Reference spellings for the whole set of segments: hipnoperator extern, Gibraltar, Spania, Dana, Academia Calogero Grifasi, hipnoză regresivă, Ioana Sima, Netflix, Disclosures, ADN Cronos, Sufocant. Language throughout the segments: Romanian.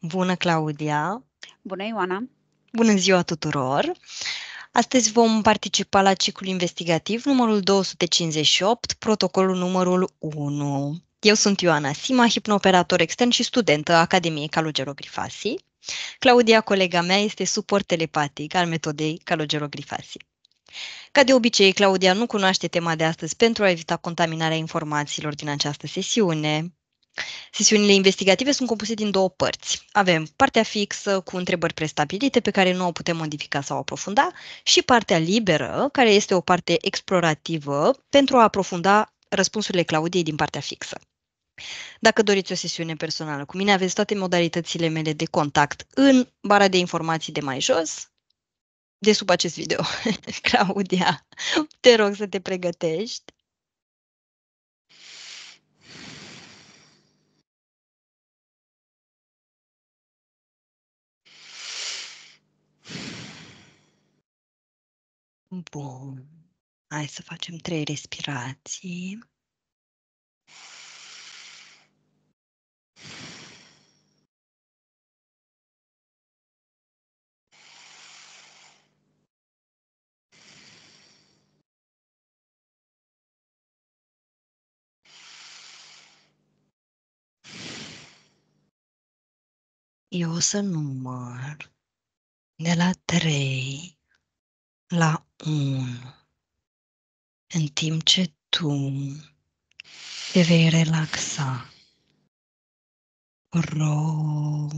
Bună, Claudia! Bună, Ioana! Bună ziua tuturor! Astăzi vom participa la ciclul investigativ numărul 258, protocolul numărul 1. Eu sunt Ioana Sima, hipnooperator extern și studentă a Academiei Calogero Grifasi. Claudia, colega mea, este suport telepatic al metodei Calogero Grifasi. Ca de obicei, Claudia nu cunoaște tema de astăzi pentru a evita contaminarea informațiilor din această sesiune. Sesiunile investigative sunt compuse din două părți. Avem partea fixă cu întrebări prestabilite pe care nu o putem modifica sau aprofunda și partea liberă, care este o parte explorativă pentru a aprofunda răspunsurile Claudiei din partea fixă. Dacă doriți o sesiune personală cu mine, aveți toate modalitățile mele de contact în bara de informații de mai jos, de sub acest video. Claudia, te rog să te pregătești. Bun. Hai să facem 3 respirații. Eu o să număr de la 3. La 1, în timp ce tu te vei relaxa profund.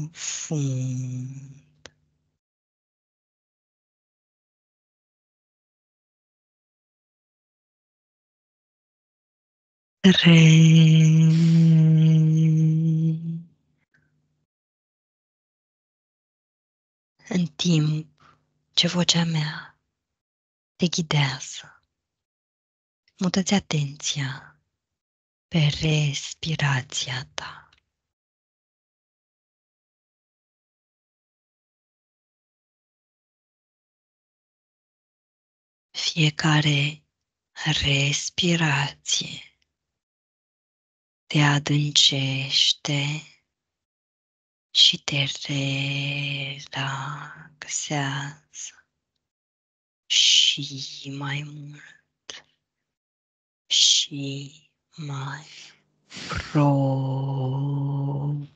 În timp ce vocea mea te ghidează. Mută-ți atenția pe respirația ta. Fiecare respirație te adâncește și te relaxează. Și mai mult, și mai profund.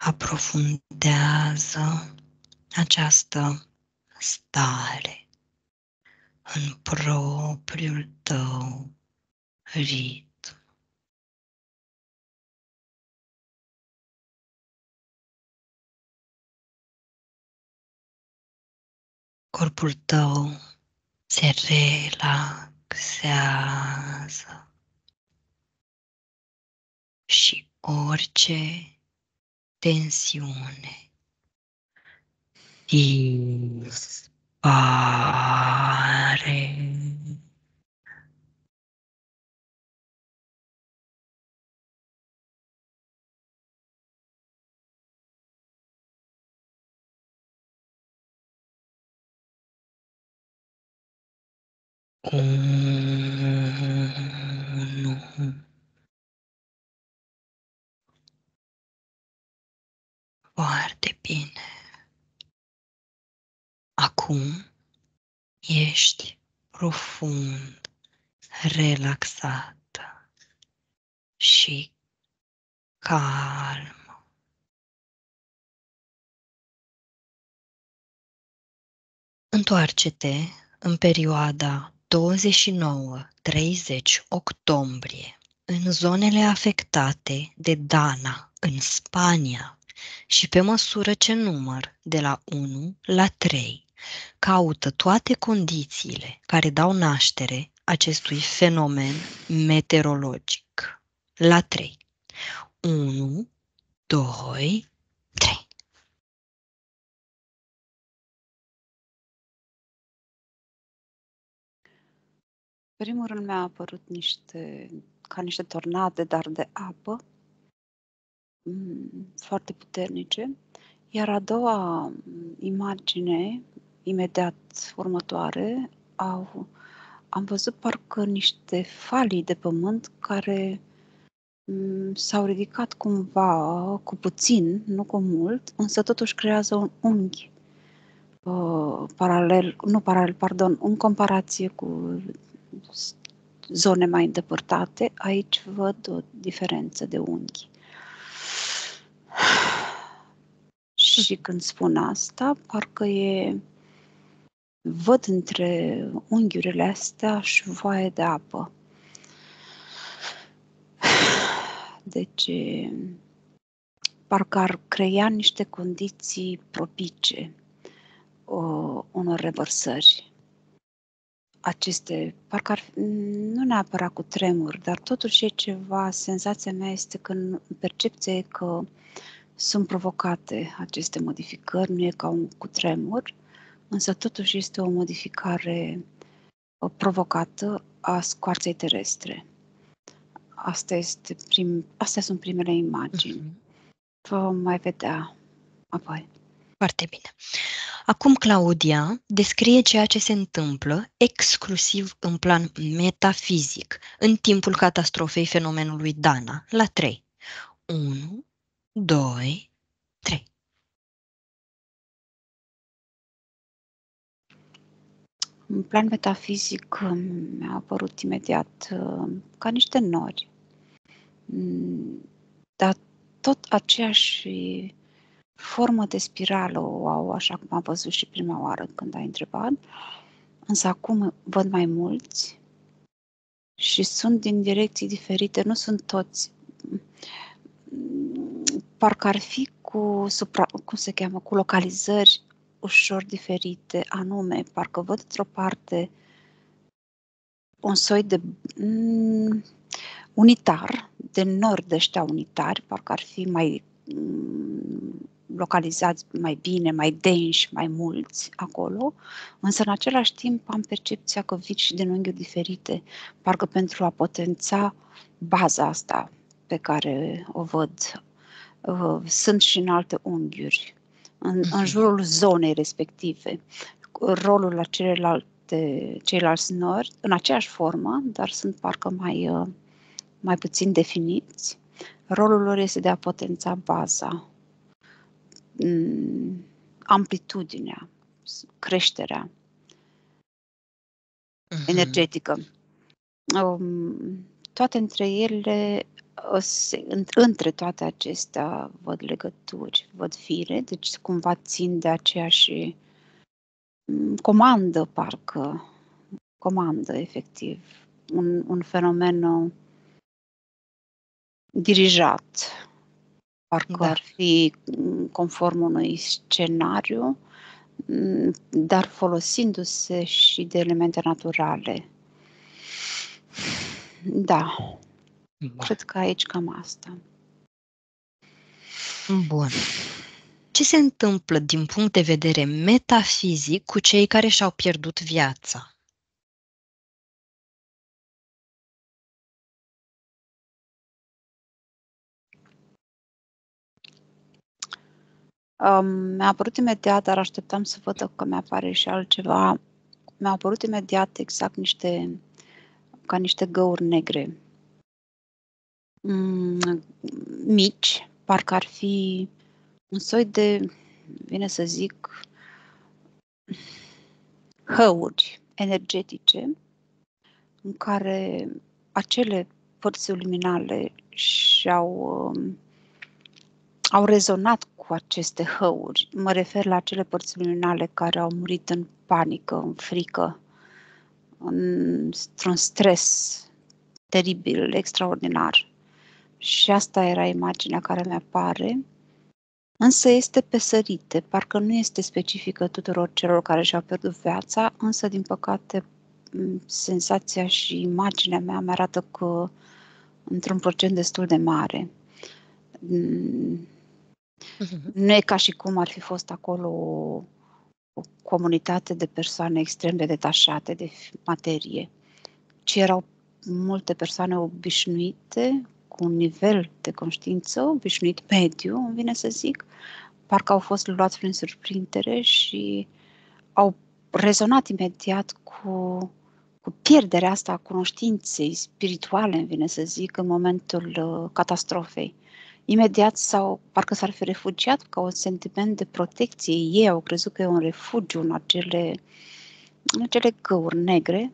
Aprofundează această stare în propriul tău ritm. Corpul tău se relaxează și orice tensiune dispare. Foarte bine. Acum ești profund relaxată și calm. Întoarce-te în perioada 29-30 octombrie în zonele afectate de Dana, în Spania. Și pe măsură ce număr de la 1 la 3, caută toate condițiile care dau naștere acestui fenomen meteorologic. La 3. 1, 2, 3. Primul rând mi-a apărut ca niște tornade, dar de apă, foarte puternice. Iar a doua imagine, imediat următoare, am văzut parcă niște falii de pământ care s-au ridicat cumva, cu puțin, nu cu mult, însă totuși creează un unghi paralel, în comparație cu zone mai îndepărtate. Aici văd o diferență de unghi. Și când spun asta, parcă văd între unghiurile astea șuvaie de apă. Deci, parcă ar crea niște condiții propice unor revărsări. Aceste, parcă ar fi, nu neapărat cu tremuri, dar totuși e ceva, senzația mea este că percepția e că sunt provocate aceste modificări, nu e ca un cutremur, însă totuși este o modificare provocată a scoarței terestre. Astea sunt primele imagini. Vom mai vedea apoi. Foarte bine. Acum, Claudia, descrie ceea ce se întâmplă exclusiv în plan metafizic în timpul catastrofei fenomenului Dana, la 3. 1, 2, 3. În plan metafizic mi-a apărut imediat ca niște nori, dar tot aceeași formă de spirală o au, așa cum am văzut și prima oară când ai întrebat, însă acum văd mai mulți și sunt din direcții diferite, nu sunt toți. Parcă ar fi cu localizări ușor diferite, anume, parcă văd într-o parte un soi de unitar, de nori de ăștia unitari, parcă ar fi mai localizați mai bine, mai denși, mai mulți acolo, însă în același timp am percepția că vin și din unghiuri diferite, parcă pentru a potența baza asta pe care o văd. Sunt și în alte unghiuri, în jurul zonei respective. Rolul la ceilalți nori, în aceeași formă, dar sunt parcă mai puțin definiți. Rolul lor este de a potența baza, amplitudinea, creșterea energetică. Între toate acestea văd legături, văd fire, deci cumva țin de aceeași comandă, parcă. Comandă, efectiv. Un fenomen dirijat. Parcă ar fi conform unui scenariu, dar folosindu-se și de elemente naturale. Da. Cred că aici cam asta. Bun. Ce se întâmplă din punct de vedere metafizic cu cei care și-au pierdut viața? Mi-a apărut imediat, dar așteptam să văd dacă mi-apare și altceva. Mi-a apărut imediat exact ca niște găuri negre. Mici, parcă ar fi un soi de, bine să zic, hăuri energetice în care acele părți luminale au rezonat cu aceste hăuri. Mă refer la acele părți luminale care au murit în panică, în frică, într-un stres teribil, extraordinar. Și asta era imaginea care mi-apare, însă este pesărită, parcă nu este specifică tuturor celor care și-au pierdut viața, însă, din păcate, senzația și imaginea mea mi arată că într-un procent destul de mare. Nu e ca și cum ar fi fost acolo o comunitate de persoane extrem de detașate de materie, Deci erau multe persoane obișnuite, cu un nivel de conștiință obișnuit, mediu, îmi vine să zic, parcă au fost luați prin surprindere și au rezonat imediat cu pierderea asta a cunoștinței spirituale, îmi vine să zic, în momentul catastrofei. Imediat parcă s-ar fi refugiat ca un sentiment de protecție. Ei au crezut că e un refugiu în acele găuri negre,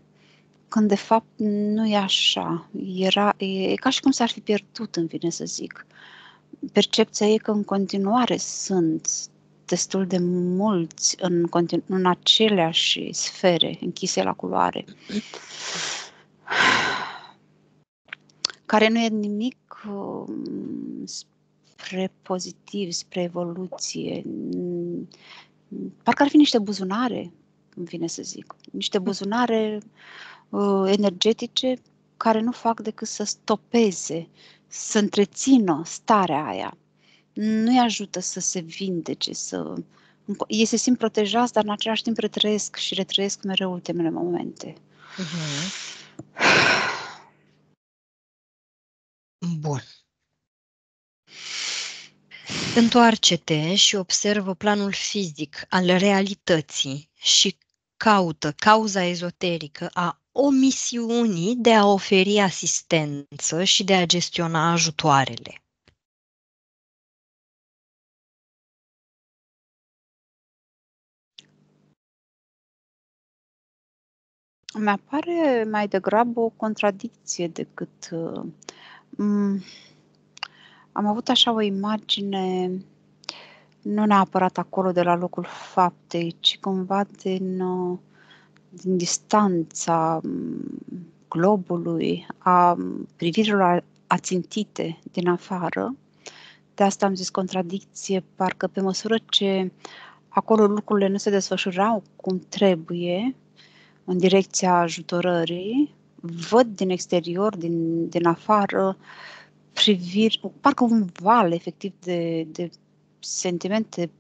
când de fapt nu e așa. E ca și cum s-ar fi pierdut, îmi vine să zic. Percepția e că în continuare sunt destul de mulți în aceleași sfere închise la culoare, care nu e nimic spre pozitiv, spre evoluție. Parcă ar fi niște buzunare, îmi vine să zic, niște buzunare energetice care nu fac decât să stopeze, să întrețină starea aia. Nu-i ajută să se vindece, ei se simt protejați, dar în același timp retrăiesc și retrăiesc mereu ultimele momente. Bun. Întoarce-te și observă planul fizic al realității și caută cauza ezoterică a omisiunii de a oferi asistență și de a gestiona ajutoarele. Mi-apare mai degrabă o contradicție decât... am avut așa o imagine, nu neapărat acolo de la locul faptei, ci cumva din distanța globului, a privirilor ațintite din afară. De asta am zis contradicție, parcă pe măsură ce acolo lucrurile nu se desfășurau cum trebuie, în direcția ajutorării, văd din exterior, din afară, priviri, parcă un val efectiv de sentimente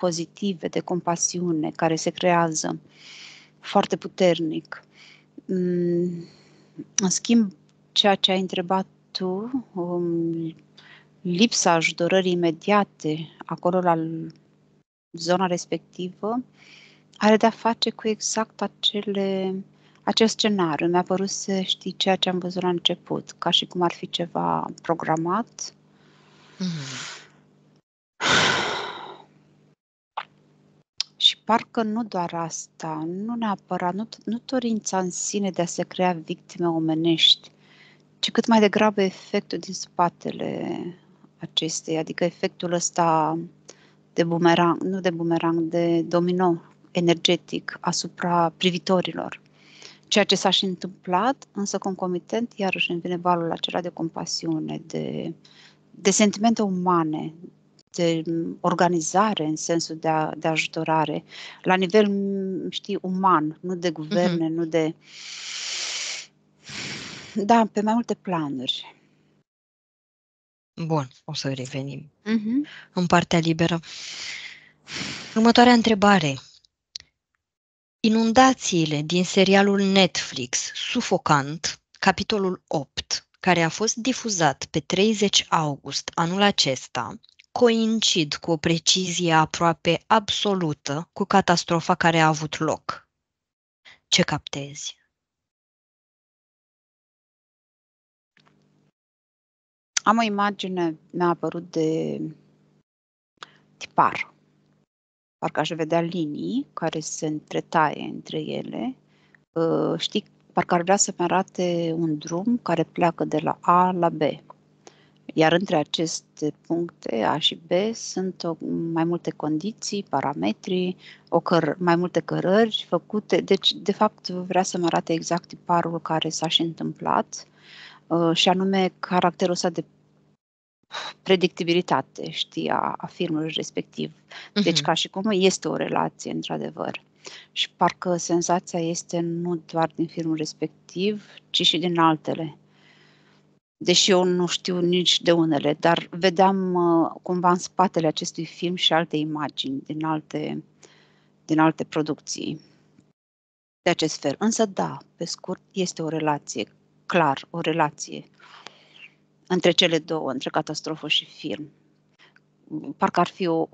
pozitive, de compasiune care se creează foarte puternic. În schimb, ceea ce ai întrebat tu, lipsa ajutorării imediate acolo la zona respectivă, are de-a face cu exact acest scenariu. Mi-a părut să știi ceea ce am văzut la început, ca și cum ar fi ceva programat. Și parcă nu doar asta, nu neapărat, nu dorința în sine de a se crea victime omenești, ci cât mai degrabă efectul din spatele acestei, adică efectul ăsta de bumerang, nu de bumerang, de domino energetic asupra privitorilor. Ceea ce s-a și întâmplat, însă concomitent, iarăși îmi vine valul acela de compasiune, de sentimente umane, de organizare în sensul de ajutorare, la nivel, știi, uman, nu de guverne, nu de... Da, pe mai multe planuri. Bun, o să revenim în partea liberă. Următoarea întrebare. Inundațiile din serialul Netflix, Sufocant, capitolul 8, care a fost difuzat pe 30 august anul acesta, coincid cu o precizie aproape absolută cu catastrofa care a avut loc. Ce captezi? Am o imagine, mi-a apărut de tipar. Parcă aș vedea linii care se întretaie între ele. Știi, parcă ar vrea să-mi arate un drum care pleacă de la A la B. Iar între aceste puncte, A și B, sunt mai multe condiții, parametri, mai multe cărări făcute. Deci, de fapt, vrea să-mi arate exact tiparul care s-a și întâmplat, și anume caracterul ăsta de predictibilitate, știi, a filmului respectiv. Deci ca și cum este o relație, într-adevăr. Și parcă senzația este nu doar din filmul respectiv, ci și din altele. Deși eu nu știu nici de unele, dar vedeam cumva în spatele acestui film și alte imagini din alte producții. de acest fel. Însă, da, pe scurt, este o relație, clar, o relație între cele două, între catastrofă și film. Parcă ar fi o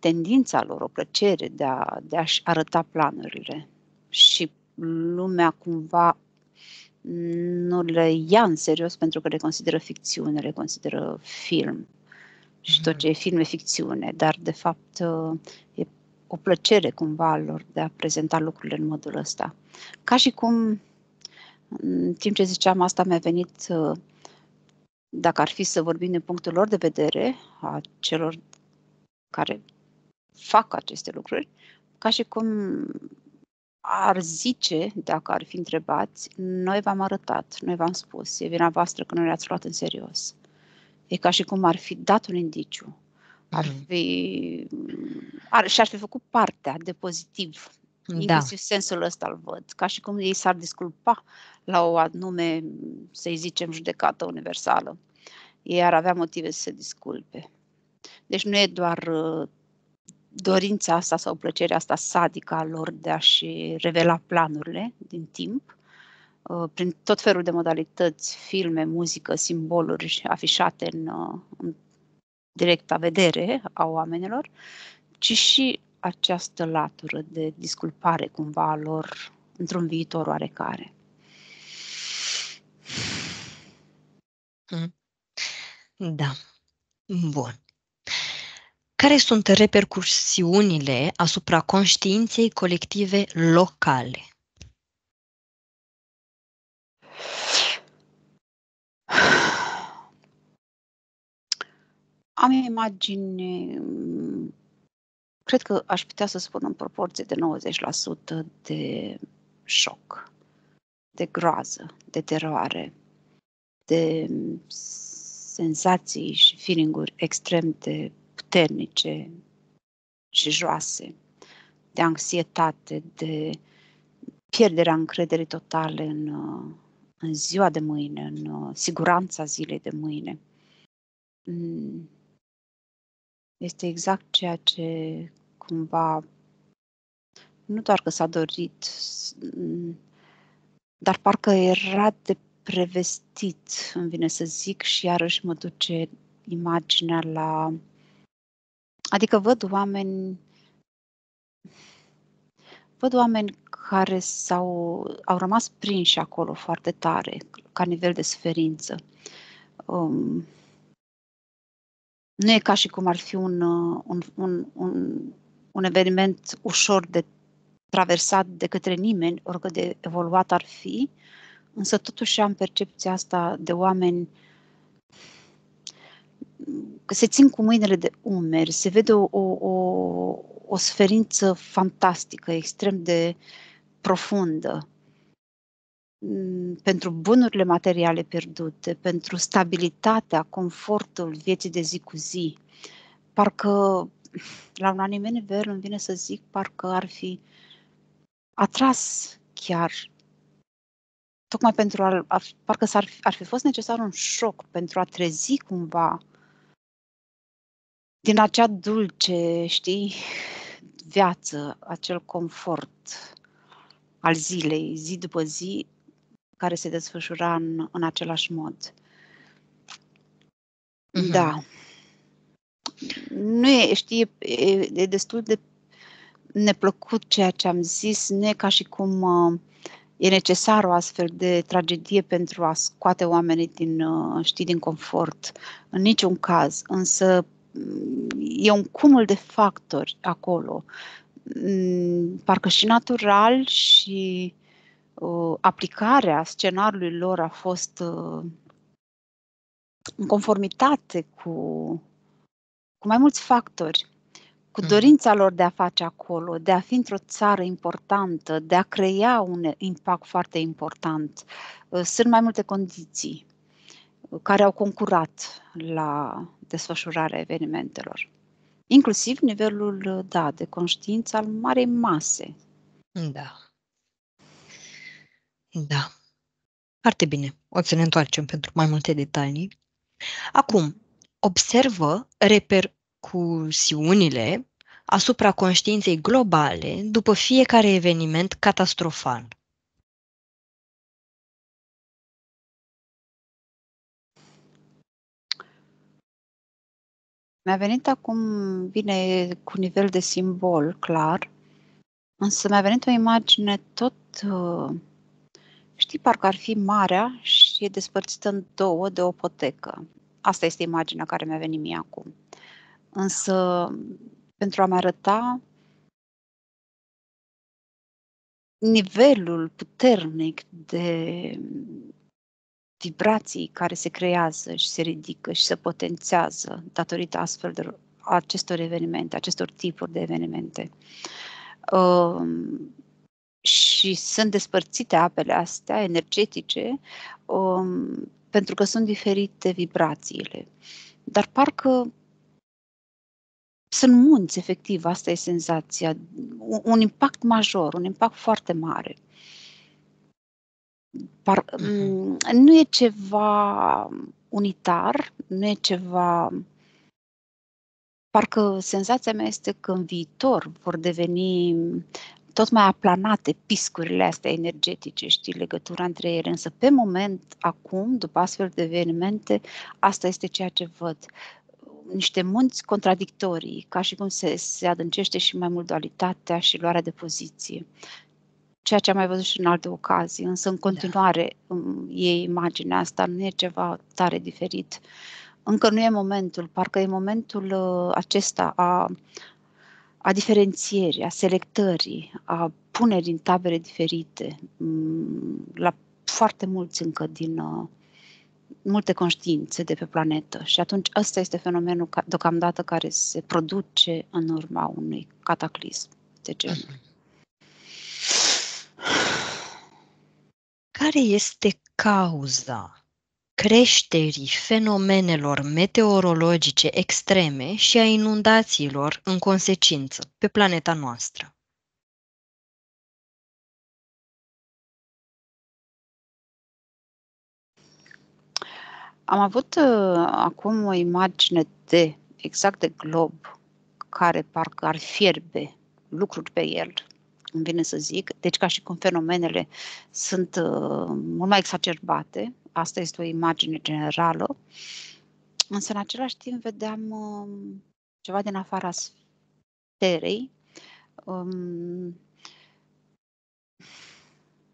tendința lor, o plăcere de a-și arăta planurile și lumea cumva nu le ia în serios pentru că le consideră ficțiune, le consideră film și tot ce e film e ficțiune, dar de fapt e o plăcere cumva lor de a prezenta lucrurile în modul ăsta. Ca și cum, în timp ce ziceam asta, mi-a venit, dacă ar fi să vorbim din punctul lor de vedere, a celor care fac aceste lucruri, ca și cum ar zice, dacă ar fi întrebați, noi v-am arătat, noi v-am spus, e vina voastră că nu le-ați luat în serios. E ca și cum ar fi dat un indiciu, și-ar fi făcut partea de pozitiv, inclusiv sensul ăsta îl văd, ca și cum ei s-ar disculpa la o anume, să-i zicem, judecată universală. Ei ar avea motive să se disculpe. Deci nu e doar dorința asta sau plăcerea asta sadică a lor de a-și revela planurile din timp, prin tot felul de modalități, filme, muzică, simboluri afișate în directa vedere a oamenilor, ci și această latură de disculpare cumva a lor într-un viitor oarecare. Da. Bun. Care sunt repercursiunile asupra conștiinței colective locale? Am imagini, cred că aș putea să spun în proporție de 90% de șoc, de groază, de teroare, de senzații și feeling-uri extrem de puternice și joase, de anxietate, de pierderea încrederii totale în ziua de mâine, în siguranța zilei de mâine. Este exact ceea ce cumva, nu doar că s-a dorit, dar parcă era de prevestit, îmi vine să zic, și iarăși mă duce imaginea la... Adică văd oameni care au rămas prinși acolo foarte tare, ca nivel de suferință. Nu e ca și cum ar fi un eveniment ușor de traversat de către nimeni, oricât de evoluat ar fi, însă totuși am percepția asta de oameni că se țin cu mâinile de umeri, se vede o suferință fantastică, extrem de profundă. Pentru bunurile materiale pierdute, pentru stabilitatea, confortul vieții de zi cu zi. Parcă, la un anumit nivel, îmi vine să zic, parcă ar fi atras chiar. Tocmai pentru parcă ar fi fost necesar un șoc pentru a trezi cumva din acea dulce, știi, viață, acel confort al zilei, zi după zi, care se desfășura în același mod. Da. Nu e, știi, e destul de neplăcut ceea ce am zis. Nu e ca și cum e necesar o astfel de tragedie pentru a scoate oamenii din confort. În niciun caz. Însă e un cumul de factori acolo. Parcă și natural și aplicarea scenariului lor a fost în conformitate cu mai mulți factori, cu dorința lor de a face acolo, de a fi într-o țară importantă, de a crea un impact foarte important. Sunt mai multe condiții care au concurat la desfășurarea evenimentelor. Inclusiv nivelul, da, de conștiință al marei mase. Da. Da. Foarte bine. O să ne întoarcem pentru mai multe detalii. Acum, observă repercusiunile asupra conștiinței globale după fiecare eveniment catastrofal. Mi-a venit acum, bine, cu nivel de simbol, clar, însă mi-a venit o imagine tot, știi, parcă ar fi marea și e despărțită în două de o potecă. Asta este imaginea care mi-a venit mie acum. Însă, pentru a-mi arăta nivelul puternic de vibrații care se creează și se ridică și se potențează datorită astfel de acestor evenimente, acestor tipuri de evenimente. Și sunt despărțite apele astea energetice pentru că sunt diferite vibrațiile. Dar parcă sunt munți, efectiv, asta e senzația. Un impact major, un impact foarte mare. Nu e ceva unitar, nu e ceva... Parcă senzația mea este că în viitor vor deveni tot mai aplanate piscurile astea energetice, știi, legătura între ele. Însă pe moment, acum, după astfel de evenimente, asta este ceea ce văd. Niște munți contradictorii, ca și cum se adâncește și mai mult dualitatea și luarea de poziție. Ceea ce am mai văzut și în alte ocazii, însă în continuare e imaginea asta, nu e ceva tare diferit. Încă nu e momentul, parcă e momentul acesta a diferențierii, a selectării, a punerii în tabere diferite la foarte mulți încă din multe conștiințe de pe planetă. Și atunci ăsta este fenomenul deocamdată care se produce în urma unui cataclism de genul. Care este cauza creșterii fenomenelor meteorologice extreme și a inundațiilor în consecință pe planeta noastră? Am avut acum o imagine exact de glob care parcă ar fierbe lucruri pe el. Îmi vine să zic, deci ca și cum fenomenele sunt mult mai exacerbate, asta este o imagine generală, însă în același timp vedeam ceva din afara sferei,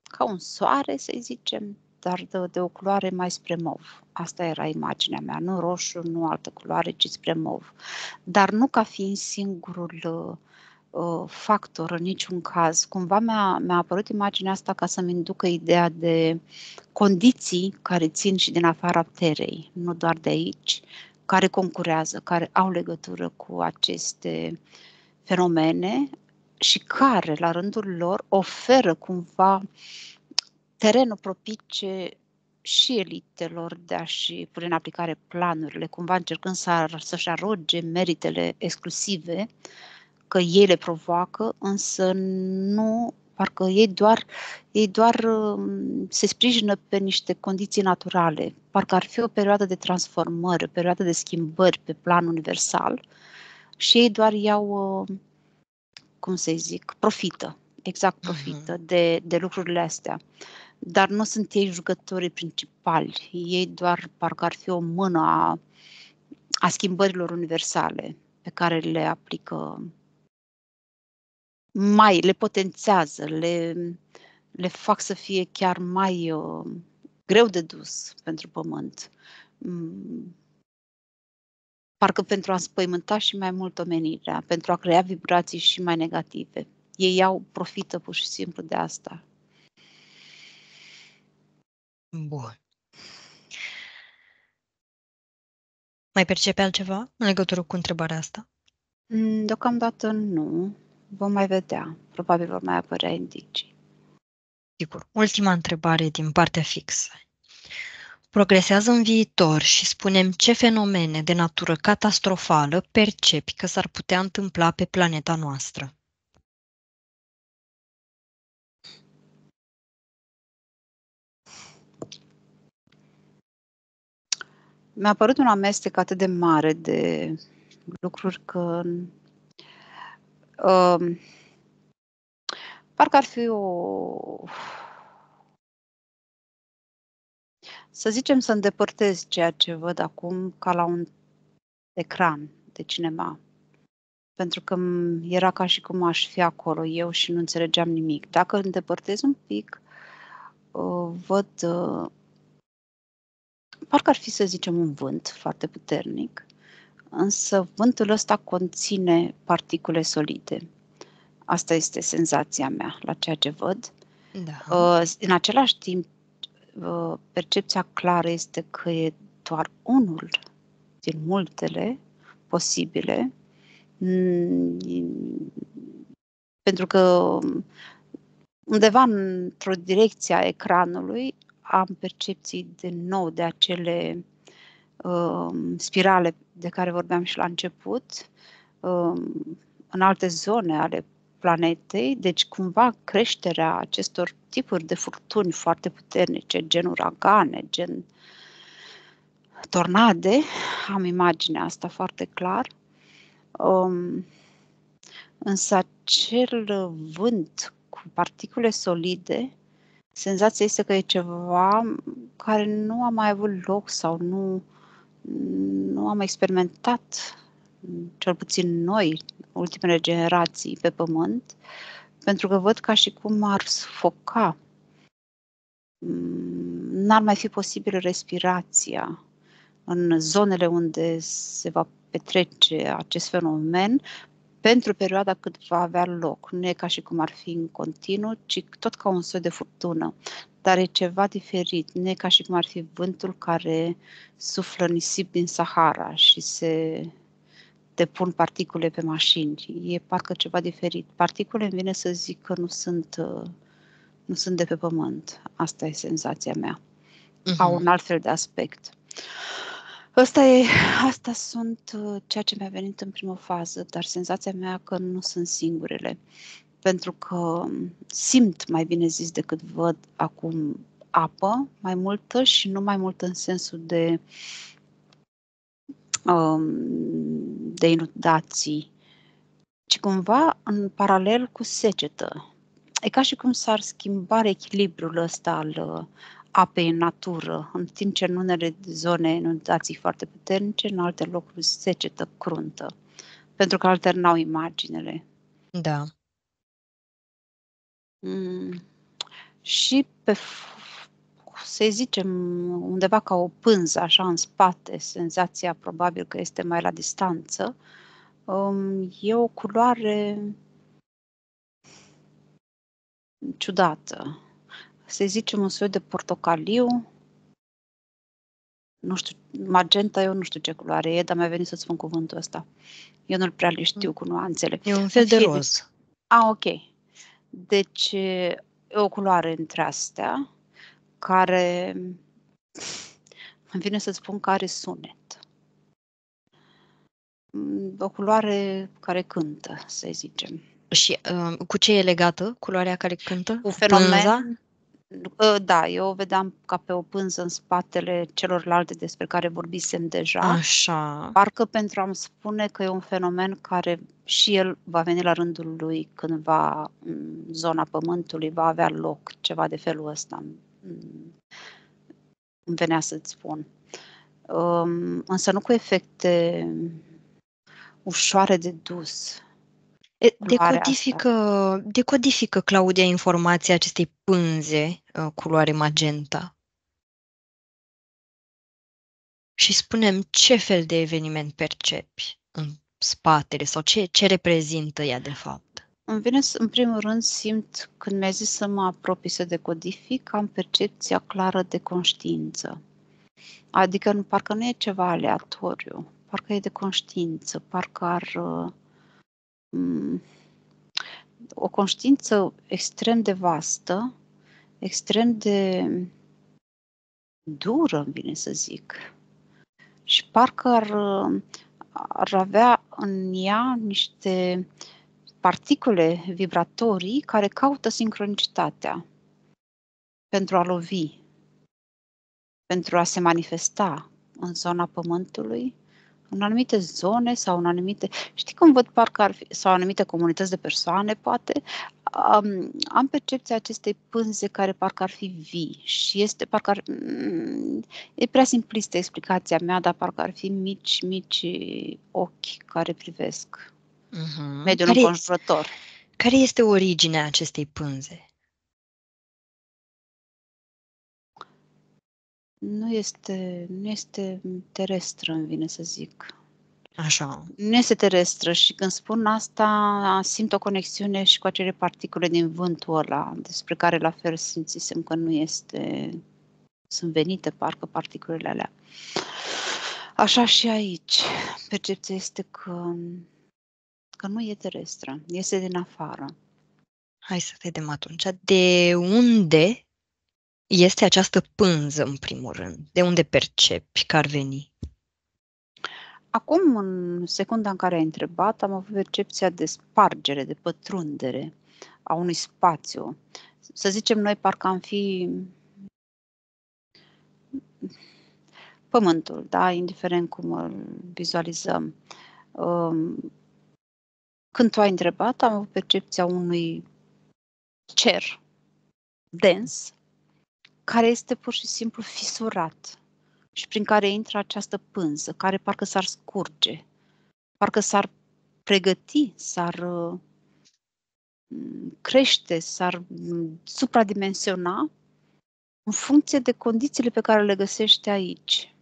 ca un soare, să zicem, dar de o culoare mai spre mov. Asta era imaginea mea, nu roșu, nu altă culoare, ci spre mov. Dar nu ca fiind singurul factor în niciun caz. Cumva mi-a apărut imaginea asta ca să-mi inducă ideea de condiții care țin și din afara terei, nu doar de aici, care concurează, care au legătură cu aceste fenomene și care, la rândul lor, oferă cumva terenul propice și elitelor de a-și pune în aplicare planurile, cumva încercând să-și aroge meritele exclusive că ei le provoacă, însă nu, parcă ei doar se sprijină pe niște condiții naturale. Parcă ar fi o perioadă de transformări, o perioadă de schimbări pe plan universal și ei doar iau, cum să zic, profită de lucrurile astea. Dar nu sunt ei jucătorii principali, ei doar parcă ar fi o mână a schimbărilor universale pe care le aplică. Le potențează, le fac să fie chiar mai greu de dus pentru pământ. Parcă pentru a înspăimânta și mai mult omenirea, pentru a crea vibrații și mai negative. Ei profită pur și simplu de asta. Bun. Mai percepe altceva în legătură cu întrebarea asta? Deocamdată nu. Vom mai vedea. Probabil vor mai apărea indicii. Sigur. Ultima întrebare din partea fixă. Progresează în viitor și spunem ce fenomene de natură catastrofală percepi că s-ar putea întâmpla pe planeta noastră? Mi-a părut un amestec atât de mare de lucruri că Parcă ar fi o... Să zicem să îndepărtez ceea ce văd acum ca la un ecran de cinema. Pentru că era ca și cum aș fi acolo eu și nu înțelegeam nimic. Dacă îndepărtez un pic, văd... Parcă ar fi, să zicem, un vânt foarte puternic, însă vântul ăsta conține particule solide. Asta este senzația mea la ceea ce văd. Da. În același timp, percepția clară este că e doar unul din multele posibile, pentru că undeva într-o direcție a ecranului am percepții din nou de acele spirale de care vorbeam și la început, în alte zone ale planetei, deci cumva creșterea acestor tipuri de furtuni foarte puternice, gen uragane, gen tornade, am imaginea asta foarte clar. Însă acel vânt cu particule solide, senzația este că e ceva care nu a mai avut loc sau nu am experimentat, cel puțin noi, ultimele generații pe Pământ, pentru că văd ca și cum ar sufoca. N-ar mai fi posibilă respirația în zonele unde se va petrece acest fenomen pentru perioada cât va avea loc. Nu e ca și cum ar fi în continuu, ci tot ca un soi de furtună, dar e ceva diferit. Nu e ca și cum ar fi vântul care suflă nisip din Sahara și se depun particule pe mașini. E parcă ceva diferit. Particule îmi vine să zic că nu sunt de pe Pământ. Asta e senzația mea. Au un alt fel de aspect. Asta sunt ceea ce mi-a venit în prima fază, dar senzația mea că nu sunt singurele. Pentru că simt, mai bine zis, decât văd acum, apă mai multă și nu mai mult în sensul de inundații, ci cumva în paralel cu secetă. E ca și cum s-ar schimba echilibrul ăsta al apei în natură, în timp ce în unele zone inundații foarte puternice, în alte locuri secetă cruntă, pentru că alternau imaginele. Da. Și pe, să zicem, undeva ca o pânză, așa în spate, senzația probabil că este mai la distanță, e o culoare ciudată. Să zicem un soi de portocaliu, nu știu, magenta, eu nu știu ce culoare e, dar mi-a venit să spun cuvântul ăsta. Eu nu-l prea le știu cu nuanțele. E un fel de roz. Ah, ok. Deci e o culoare între astea care, îmi vine să spun, că are sunet. O culoare care cântă, să zicem. Și cu ce e legată culoarea care cântă? Cu pânza? Da, eu o vedeam ca pe o pânză în spatele celorlalte despre care vorbisem deja. Așa. Parcă pentru a-mi spune că e un fenomen care și el va veni la rândul lui cândva în zona Pământului, va avea loc ceva de felul ăsta. Îmi venea să-ți spun. Însă nu cu efecte ușoare de dus. Decodifică, Claudia, informația acestei pânze, culoare magenta. Și spune-mi ce fel de eveniment percepi în spatele sau ce reprezintă ea de fapt. Îmi vine, în primul rând, simt, când mi-a zis să mă apropii să decodific, am percepția clară de conștiință. Adică parcă nu e ceva aleatoriu, parcă e de conștiință, parcă ar... o conștiință extrem de vastă, extrem de dură, bine să zic. Și parcă ar avea în ea niște particule vibratorii care caută sincronicitatea pentru a lovi, pentru a se manifesta în zona Pământului, în anumite zone sau în anumite, știi cum văd, parcă ar fi, sau anumite comunități de persoane, poate, am percepția acestei pânze care parcă ar fi vii și este, parcă ar, e prea simplistă explicația mea, dar parcă ar fi mici ochi care privesc mediul înconjurător. Care este originea acestei pânze? Nu este terestră, îmi vine să zic. Așa. Nu este terestră și când spun asta, simt o conexiune și cu acele particule din vântul ăla, despre care la fel simțisem că nu este, sunt venite parcă particulele alea. Așa și aici. Percepția este că nu e terestră, este din afară. Hai să vedem atunci. De unde este această pânză, în primul rând? De unde percepi că ar veni? Acum, în secunda în care ai întrebat, am avut percepția de spargere, de pătrundere a unui spațiu. Să zicem noi, parcă am fi pământul, da? Indiferent cum îl vizualizăm. Când tu ai întrebat, am avut percepția unui cer dens, care este pur și simplu fisurat și prin care intră această pânză, care parcă s-ar scurge, parcă s-ar pregăti, s-ar crește, s-ar supradimensiona în funcție de condițiile pe care le găsește aici.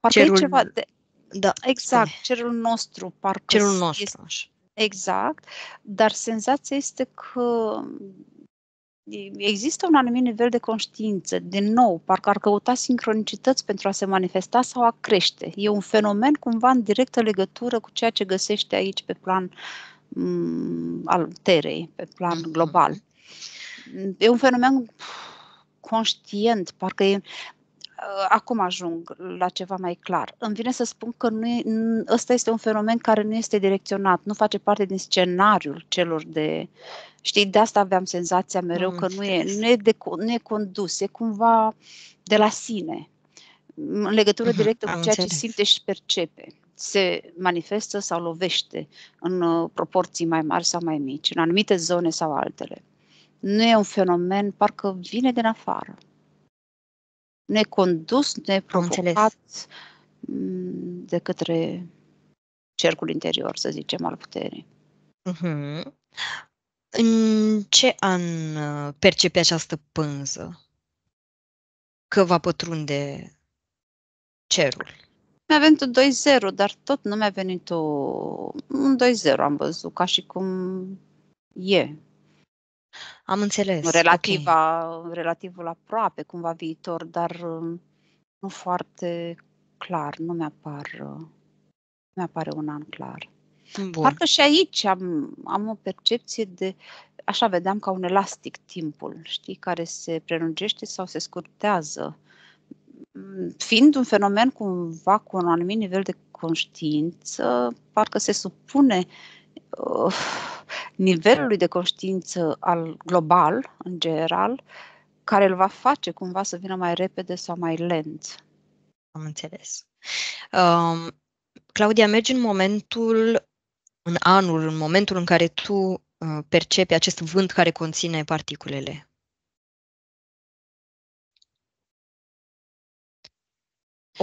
Parcă cerul, e ceva de... Da, exact, spune. Cerul nostru. Parcă cerul nostru. Este, exact, dar senzația este că există un anumit nivel de conștiință, din nou, parcă ar căuta sincronicități pentru a se manifesta sau a crește. E un fenomen cumva în directă legătură cu ceea ce găsește aici pe plan al terei, pe plan global. E un fenomen conștient, parcă e... Acum ajung la ceva mai clar. Îmi vine să spun că ăsta este un fenomen care nu este direcționat, nu face parte din scenariul celor de... Știi, de asta aveam senzația mereu că nu e condus, e cumva de la sine, în legătură directă cu ceea ce simte și percepe. Se manifestă sau lovește în proporții mai mari sau mai mici, în anumite zone sau altele. Nu e un fenomen, parcă vine din afară. Nu e condus, nu e provocat de către cercul interior, să zicem, al puterii. În ce an percepi această pânză că va pătrunde cerul? Mi-a venit un 2-0, dar tot nu mi-a venit un 2-0, am văzut, ca și cum e. Am înțeles. Relativul aproape, cumva viitor, dar nu foarte clar. Nu mi-apare un an clar. Bun. Parcă și aici am o percepție de... Așa vedeam ca un elastic timpul, știi, care se prelungește sau se scurtează. Fiind un fenomen cumva cu un anumit nivel de conștiință, parcă se supune nivelului de conștiință al global, în general, care îl va face cumva să vină mai repede sau mai lent. Am înțeles. Claudia, mergi în momentul în care tu percepi acest vânt care conține particulele.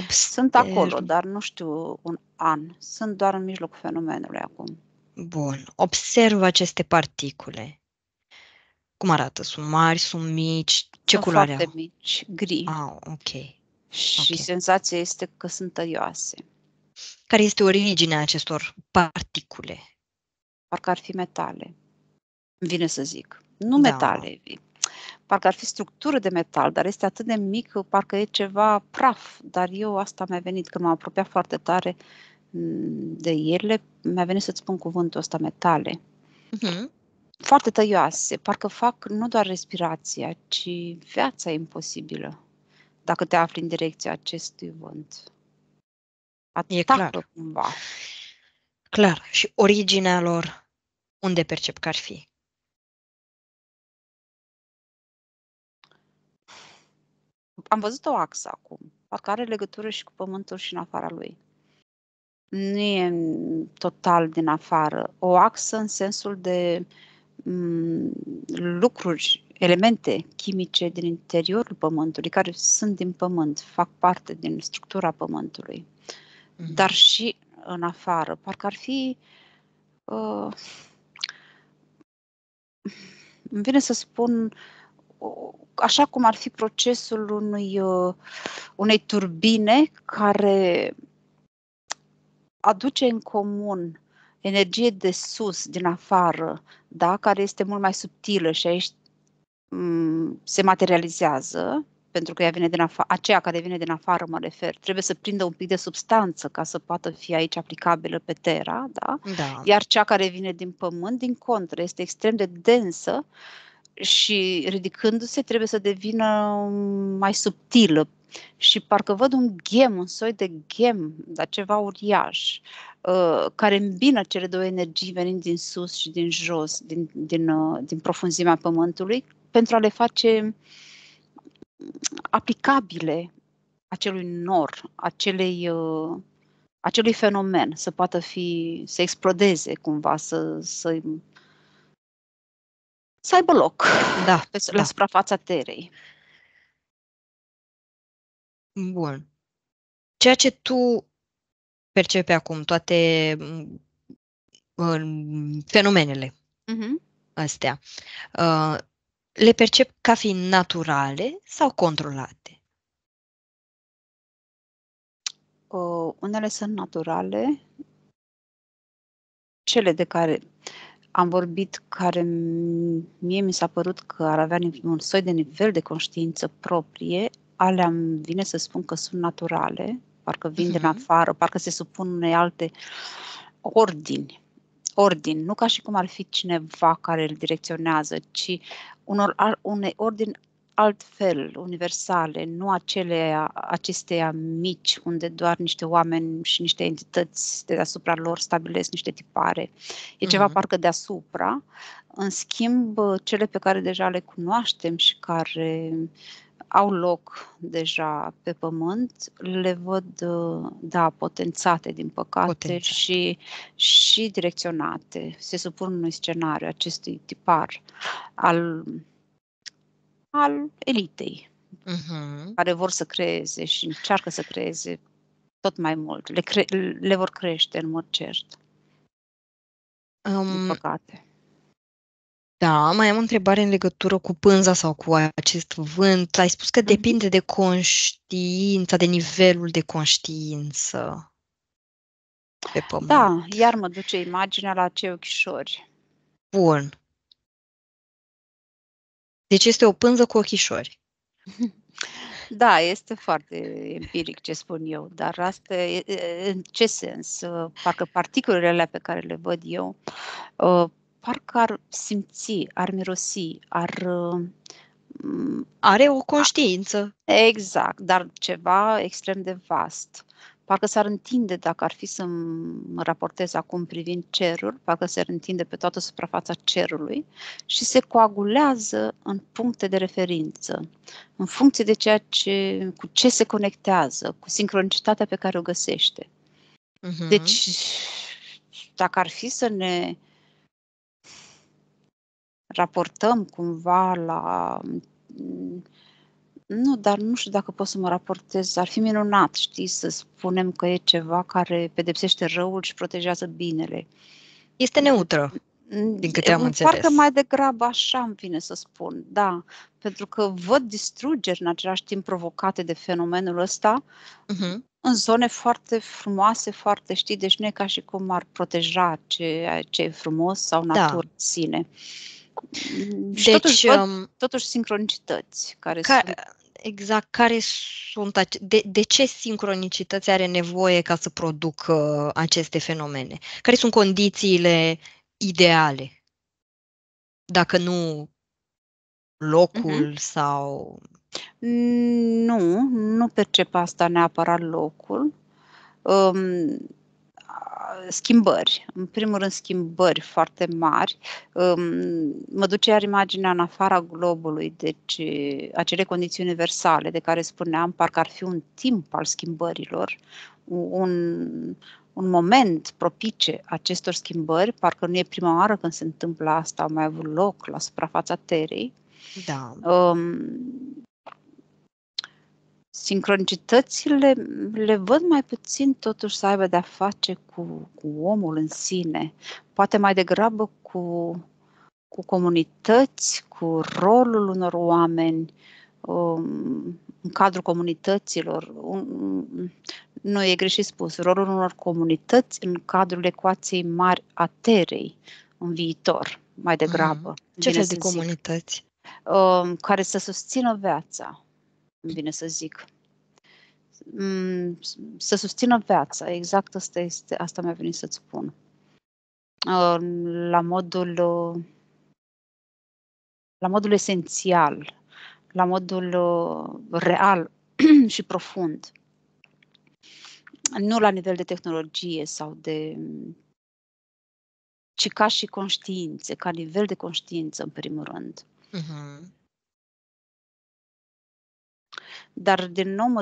Sunt acolo, dar nu știu un an. Sunt doar în mijlocul fenomenului acum. Bun. Observă aceste particule. Cum arată? Sunt mari, sunt mici? Ce culoare au? Sunt foarte mici, gri. Ah, ok. Și senzația este că sunt tăioase. Care este originea acestor particule? Parcă ar fi metale. Îmi vine să zic. Nu metale. Parcă ar fi structură de metal, dar este atât de mic, parcă e ceva praf. Dar eu asta mi-a venit când m-am apropiat foarte tare de ele, mi-a venit să-ți spun cuvântul ăsta, metale. Foarte tăioase, parcă fac nu doar respirația, ci viața e imposibilă dacă te afli în direcția acestui vânt. E clar. Cumva. Clar. Și originea lor, unde percep că ar fi? Am văzut o axă acum, parcă are legătură și cu pământul și în afara lui. nu e total din afară. O axă în sensul de lucruri, elemente chimice din interiorul Pământului, care sunt din Pământ, fac parte din structura Pământului, dar și în afară. Parcă ar fi... îmi vine să spun... așa cum ar fi procesul unei turbine care aduce în comun energie de sus, din afară, da? Care este mult mai subtilă și aici se materializează, pentru că ea vine din afară, aceea care vine din afară, mă refer, trebuie să prindă un pic de substanță ca să poată fi aici aplicabilă pe Terra, da? Da. Iar cea care vine din Pământ, din contră, este extrem de densă și ridicându-se trebuie să devină mai subtilă și parcă văd un ghem, un soi de ghem, dar ceva uriaș, care îmbină cele două energii venind din sus și din jos, din profunzimea Pământului, pentru a le face aplicabile acelui nor, acelui fenomen, să poată fi, să explodeze cumva, să aibă loc la suprafața Terei. Bun. Ceea ce tu percepi acum, toate fenomenele astea, le percepi ca fiind naturale sau controlate? Unele sunt naturale, cele de care... am vorbit, care mie mi s-a părut că ar avea un soi de nivel de conștiință proprie, alea îmi vine să spun că sunt naturale, parcă vin din afară, parcă se supun unei alte ordini. Ordini, nu ca și cum ar fi cineva care îl direcționează, ci unei ordini altfel, universale, nu acesteia mici, unde doar niște oameni și niște entități de deasupra lor stabilesc niște tipare. E ceva parcă deasupra. În schimb, cele pe care deja le cunoaștem și care au loc deja pe Pământ, le văd, da, potențate, din păcate, și direcționate. Se supun unui scenariu, acestui tipar al elitei, care vor să creeze și încearcă să creeze tot mai mult. Le vor crește în mod cert. Din păcate. Da, mai am o întrebare în legătură cu pânza sau cu acest vânt. Ai spus că depinde de conștiința, de nivelul de conștiință pe Pământ. Da, iar mă duce imaginea la acei ochișori. Bun. Deci este o pânză cu ochișori. Da, este foarte empiric ce spun eu, dar asta e, în ce sens? Parcă particulele alea pe care le văd eu, parcă ar simți, ar mirosi, are o conștiință. Exact, dar ceva extrem de vast. Parcă s-ar întinde, dacă ar fi să mă raportez acum privind cerul, parcă s-ar întinde pe toată suprafața cerului și se coagulează în puncte de referință, în funcție de ceea ce, cu ce se conectează, cu sincronicitatea pe care o găsește. Deci, dacă ar fi să ne raportăm cumva la... Nu, dar nu știu dacă pot să mă raportez. Ar fi minunat, știi, să spunem că e ceva care pedepsește răul și protejează binele. Este neutră, din câte am înțeles. Parcă mai degrabă așa îmi vine să spun, da. Pentru că văd distrugeri în același timp provocate de fenomenul ăsta în zone foarte frumoase, foarte, știi, deci nu e ca și cum ar proteja ce e frumos sau natura în sine. Deci, totuși sincronicități care sunt de ce sincronicități are nevoie ca să producă aceste fenomene? Care sunt condițiile ideale? Dacă nu locul sau... Nu percep asta neapărat locul. schimbări. În primul rând, schimbări foarte mari. Mă duce iar imaginea în afara globului, deci acele condiții universale de care spuneam, parcă ar fi un timp al schimbărilor, un moment propice acestor schimbări, parcă nu e prima oară când se întâmplă asta, a mai avut loc la suprafața Terei. Da. Sincronicitățile le văd mai puțin totuși să aibă de-a face cu omul în sine, poate mai degrabă cu comunități, cu rolul unor oameni în cadrul comunităților. Nu e greșit spus, rolul unor comunități în cadrul ecuației mari a Terei în viitor, mai degrabă. Ce fel de comunități? Care să susțină viața. Îmi vine să zic. Să susțină viața, exact asta mi-a venit să-ți spun. La modul esențial, la modul real și profund. Nu la nivel de tehnologie sau de... ci ca și conștiințe, ca nivel de conștiință, în primul rând. Uh-huh. Dar din nou mă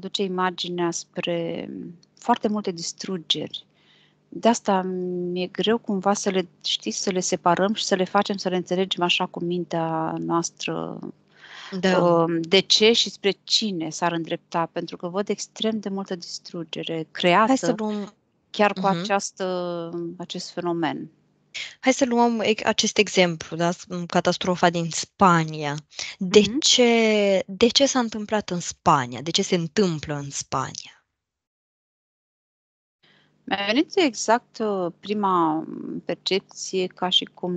duce imaginea spre foarte multe distrugeri. De asta mi-e greu cumva să le separăm și să le facem, să le înțelegem așa cu mintea noastră. Da. De ce și spre cine s-ar îndrepta, pentru că văd extrem de multă distrugere creată chiar cu acest fenomen. Hai să luăm acest exemplu, da? Catastrofa din Spania. De ce s-a întâmplat în Spania? De ce se întâmplă în Spania? Mi-a venit exact prima percepție ca și cum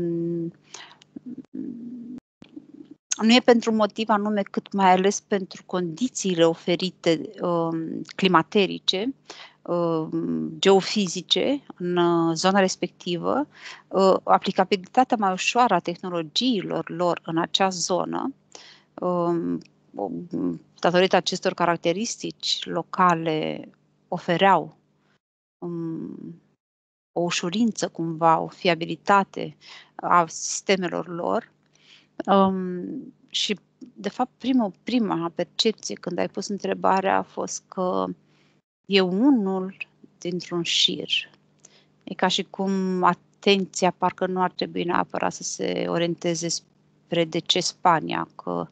nu e pentru motiv anume, cât mai ales pentru condițiile oferite climaterice, geofizice în zona respectivă, aplicabilitatea mai ușoară a tehnologiilor lor în acea zonă, datorită acestor caracteristici locale, ofereau o ușurință cumva, o fiabilitate a sistemelor lor. Și, de fapt, prima percepție când ai pus întrebarea a fost că e unul dintr-un șir. E ca și cum atenția parcă nu ar trebui neapărat să se orienteze spre de ce Spania, că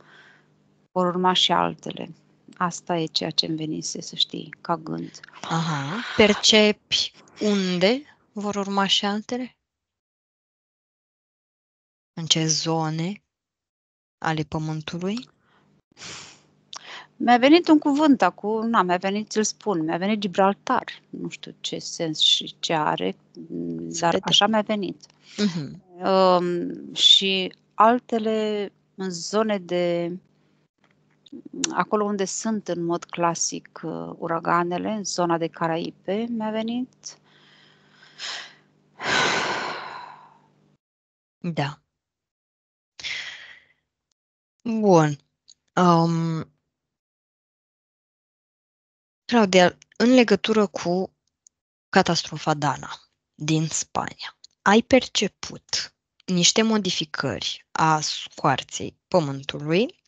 vor urma și altele. Asta e ceea ce îmi venise, să știi, ca gând. Aha. Percepi unde vor urma și altele? În ce zone ale Pământului? Mi-a venit un cuvânt acum, mi-a venit să-l spun, mi-a venit Gibraltar. Nu știu ce sens și ce are, dar așa mi-a venit. Și altele în zone de... acolo unde sunt în mod clasic uraganele, în zona de Caraibe mi-a venit. Da. Bun. Claudia, în legătură cu catastrofa Dana din Spania, ai perceput niște modificări a scoarței Pământului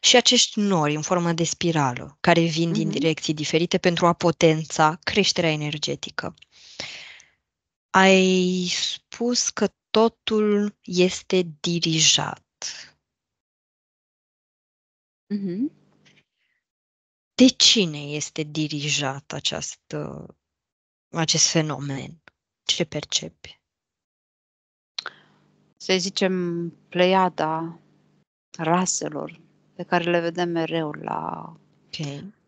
și acești nori în formă de spirală, care vin din direcții diferite pentru a potența creșterea energetică. Ai spus că totul este dirijat. De cine este dirijat acest fenomen? Ce percepi? Să zicem, pleiada raselor pe care le vedem mereu la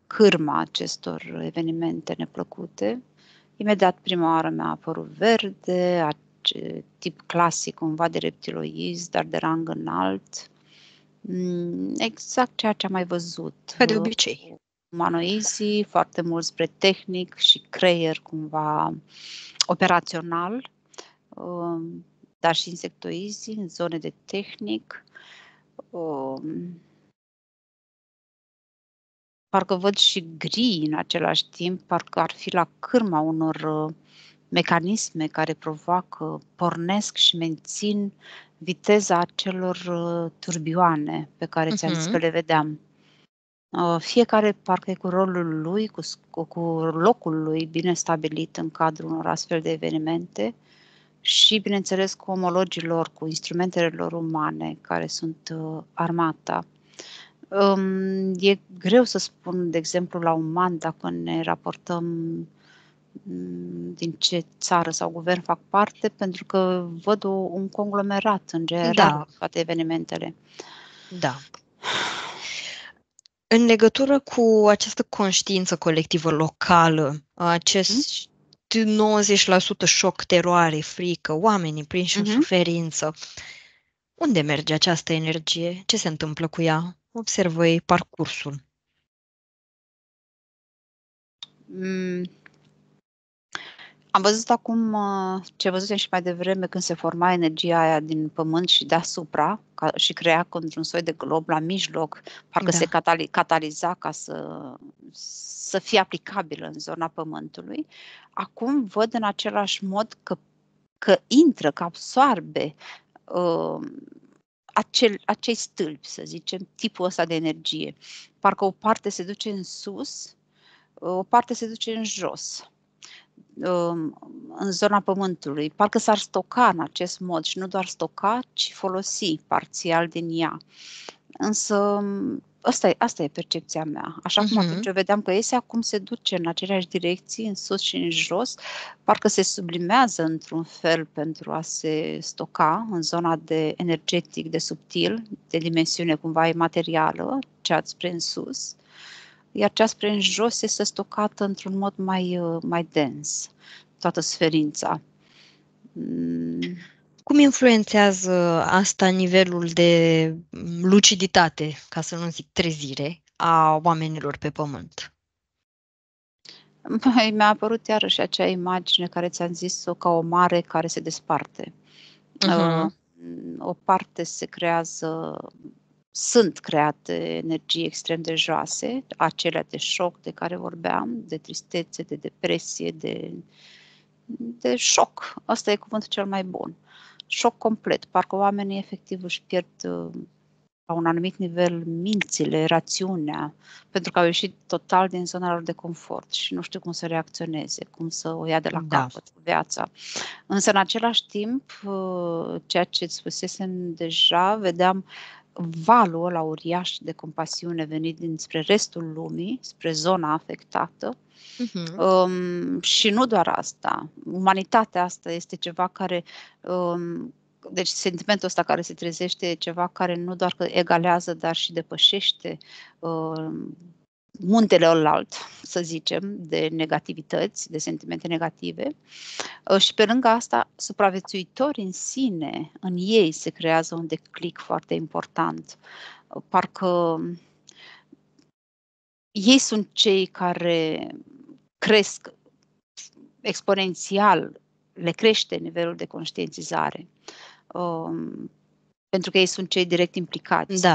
cârma acestor evenimente neplăcute. Imediat prima oară mi-a apărut verde, tip clasic cumva de reptiloizi, dar de rang înalt. Exact ceea ce am mai văzut. Ca de obicei. Umanoizii, foarte mult spre tehnic și creier cumva operațional, dar și insectoizii în zone de tehnic. parcă văd și gri în același timp, parcă ar fi la cârma unor mecanisme care provoacă, pornesc și mențin viteza acelor turbioane pe care ți-am zis că le vedeam. Fiecare parcă e cu rolul lui, cu locul lui bine stabilit în cadrul unor astfel de evenimente și, bineînțeles, cu omologii lor, cu instrumentele lor umane, care sunt armata. E greu să spun, de exemplu, la uman, dacă ne raportăm din ce țară sau guvern fac parte, pentru că văd un conglomerat, în general, toate evenimentele. Da. În legătură cu această conștiință colectivă locală, acest 90% șoc, teroare, frică, oamenii prinși în suferință, unde merge această energie? Ce se întâmplă cu ea? Observă-i parcursul. Am văzut acum ce văzusem și mai devreme când se forma energia aia din pământ și deasupra și crea într-un soi de glob la mijloc, parcă se cataliza ca să fie aplicabilă în zona pământului. Acum văd în același mod că intră, că absorbe acei stâlpi, să zicem, tipul ăsta de energie. Parcă o parte se duce în sus, o parte se duce în jos, în zona pământului. Parcă s-ar stoca în acest mod și nu doar stoca, ci folosi parțial din ea. Însă asta e percepția mea. Așa cum atunci eu vedeam că iese, acum se duce în aceleași direcții, în sus și în jos, parcă se sublimează într-un fel pentru a se stoca în zona de energetic, de subtil, de dimensiune cumva imaterială, cea spre în sus, iar cea spre în jos este stocată într-un mod mai dens, toată sferința. Cum influențează asta nivelul de luciditate, ca să nu zic trezire, a oamenilor pe pământ? Mi-a apărut iarăși acea imagine care ți-am zis-o, ca o mare care se desparte. O parte se creează, sunt create energii extrem de joase, acelea de șoc de care vorbeam, de tristețe, de depresie, de șoc. Asta e cuvântul cel mai bun. Șoc complet, parcă oamenii efectiv își pierd la un anumit nivel mințile, rațiunea, pentru că au ieșit total din zona lor de confort și nu știu cum să reacționeze, cum să o ia de la capăt viața. Însă în același timp, ceea ce îți spusesem deja, vedeam valul ăla uriaș de compasiune venit dinspre restul lumii, spre zona afectată. Și nu doar asta. Umanitatea asta este ceva care, deci sentimentul ăsta care se trezește e ceva care nu doar că egalează, dar și depășește muntele ălalt, să zicem, de negativități, de sentimente negative. Și pe lângă asta, supraviețuitori în sine, în ei se creează un declic foarte important. Parcă ei sunt cei care cresc exponențial, le crește nivelul de conștientizare, pentru că ei sunt cei direct implicați.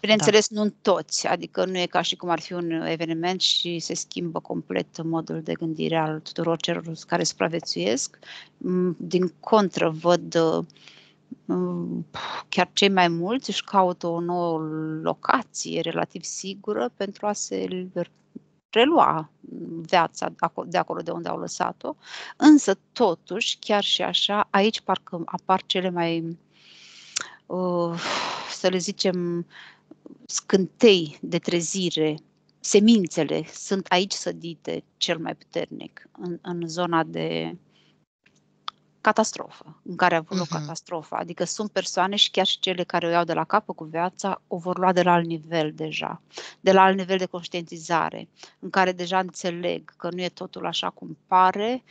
Bineînțeles, nu în toți, adică nu e ca și cum ar fi un eveniment și se schimbă complet modul de gândire al tuturor celor care supraviețuiesc. Din contră, văd chiar cei mai mulți își caută o nouă locație relativ sigură pentru a se relua viața de acolo de unde au lăsat-o, însă totuși, chiar și așa, aici parcă apar cele mai, să le zicem, scântei de trezire. Semințele sunt aici sădite cel mai puternic, în zona de catastrofă, în care a avut loc catastrofa. Adică sunt persoane și chiar și cele care o iau de la capă cu viața, o vor lua de la alt nivel deja, de la alt nivel de conștientizare, în care deja înțeleg că nu e totul așa cum pare,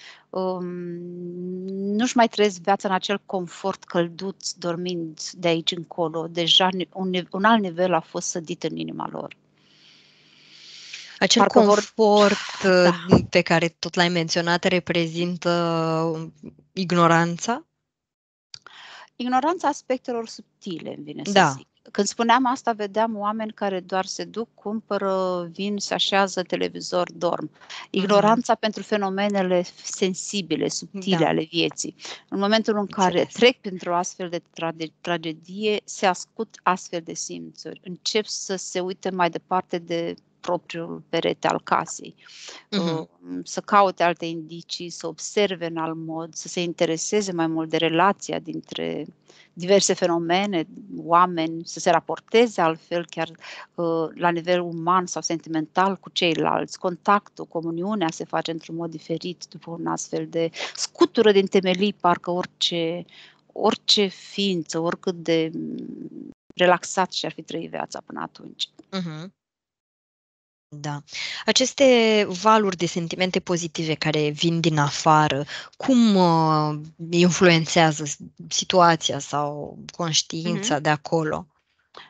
nu-și mai trăiesc viața în acel confort călduț, dormind de aici încolo. Deja un alt nivel a fost sădit în inima lor. Acel confort pe care tot l-ai menționat reprezintă ignoranța? Ignoranța aspectelor subtile, îmi vine să zic. Când spuneam asta, vedeam oameni care doar se duc, cumpără, vin, se așează, televizor, dorm. Ignoranța pentru fenomenele sensibile, subtile ale vieții. În momentul în care trec printr-o astfel de tragedie, se ascult astfel de simțuri. Încep să se uite mai departe de propriul perete al casei, să caute alte indicii, să observe în alt mod, să se intereseze mai mult de relația dintre diverse fenomene, oameni, să se raporteze altfel chiar la nivel uman sau sentimental cu ceilalți. Contactul, comuniunea se face într-un mod diferit după un astfel de scutură din temelii, parcă orice ființă, oricât de relaxat și-ar fi trăit viața până atunci. Da. Aceste valuri de sentimente pozitive care vin din afară, cum influențează situația sau conștiința de acolo?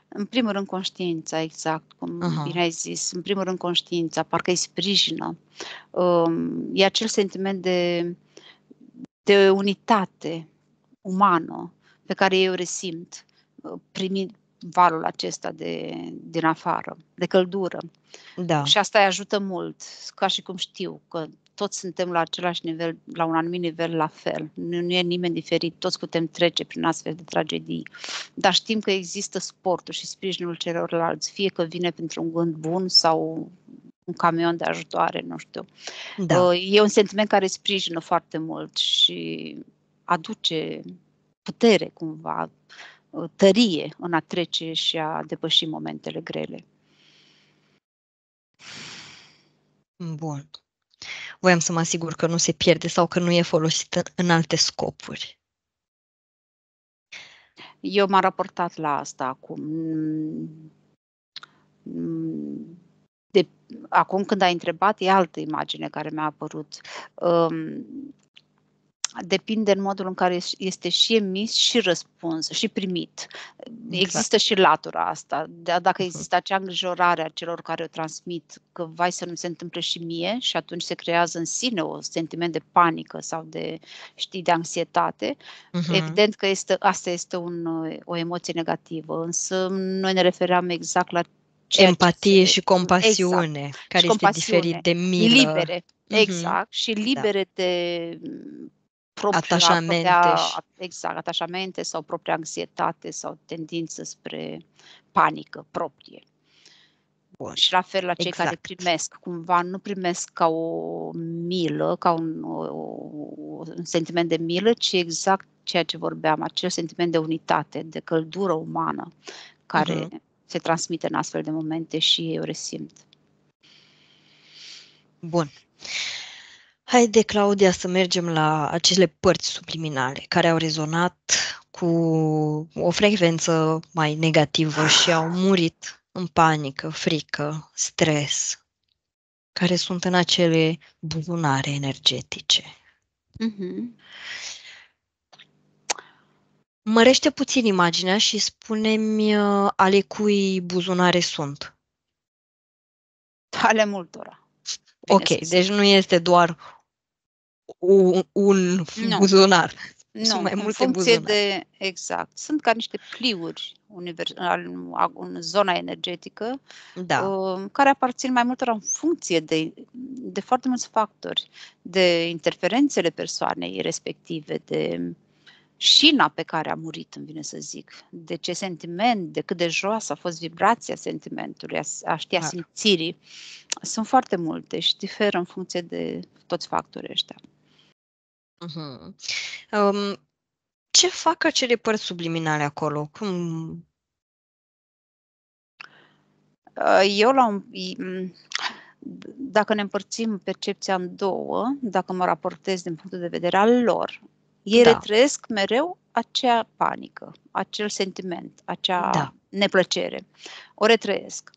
În primul rând conștiința, exact, cum bine ai zis. În primul rând conștiința, parcă îi sprijină. E acel sentiment de unitate umană pe care eu resimt primit valul acesta din afară, de căldură. Și asta îi ajută mult, ca și cum știu că toți suntem la același nivel, la un anumit nivel la fel. Nu e nimeni diferit, toți putem trece prin astfel de tragedii. Dar știm că există suportul și sprijinul celorlalți, fie că vine printr-un gând bun sau un camion de ajutoare, nu știu. E un sentiment care sprijină foarte mult și aduce putere cumva, tărie în a trece și a depăși momentele grele. Bun. Voiam să mă asigur că nu se pierde sau că nu e folosită în alte scopuri. Eu m-am raportat la asta acum. Acum când ai întrebat, e altă imagine care mi-a apărut. Depinde în modul în care este și emis, și răspuns, și primit. Există și latura asta. Dacă există acea îngrijorare a celor care o transmit, că vai să nu se întâmple și mie, și atunci se creează în sine un sentiment de panică sau de, știi, de anxietate, evident că asta este o emoție negativă. Însă noi ne refeream exact la empatie și compasiune, care este diferit de milă. Libere. Exact, și libere de atașamente. Atașamente sau propria anxietate sau tendință spre panică proprie. Bun. Și la fel la cei care primesc, cumva nu primesc ca o milă, ca un sentiment de milă, ci exact ceea ce vorbeam, acel sentiment de unitate, de căldură umană care se transmite în astfel de momente și eu resimt. Bun. Haide, Claudia, să mergem la acele părți subliminale care au rezonat cu o frecvență mai negativă și au murit în panică, frică, stres, care sunt în acele buzunare energetice. Mărește puțin imaginea și spune-mi ale cui buzunare sunt. Ale multora. Deci nu este doar un buzunar. Sunt mai multe buzunare. Exact. Sunt ca niște pliuri în zona energetică care aparțin mai multora în funcție de foarte mulți factori, de interferențele persoanei respective, de șina pe care a murit, îmi vine să zic, de ce sentiment, de cât de joasă a fost vibrația sentimentului, a simțirii. Sunt foarte multe și diferă în funcție de toți factorii ăștia. Ce fac acele părți subliminale acolo? Cum? Dacă ne împărțim percepția în două, dacă mă raportez din punctul de vedere al lor, ei retrăiesc mereu acea panică, acel sentiment, acea neplăcere. O retrăiesc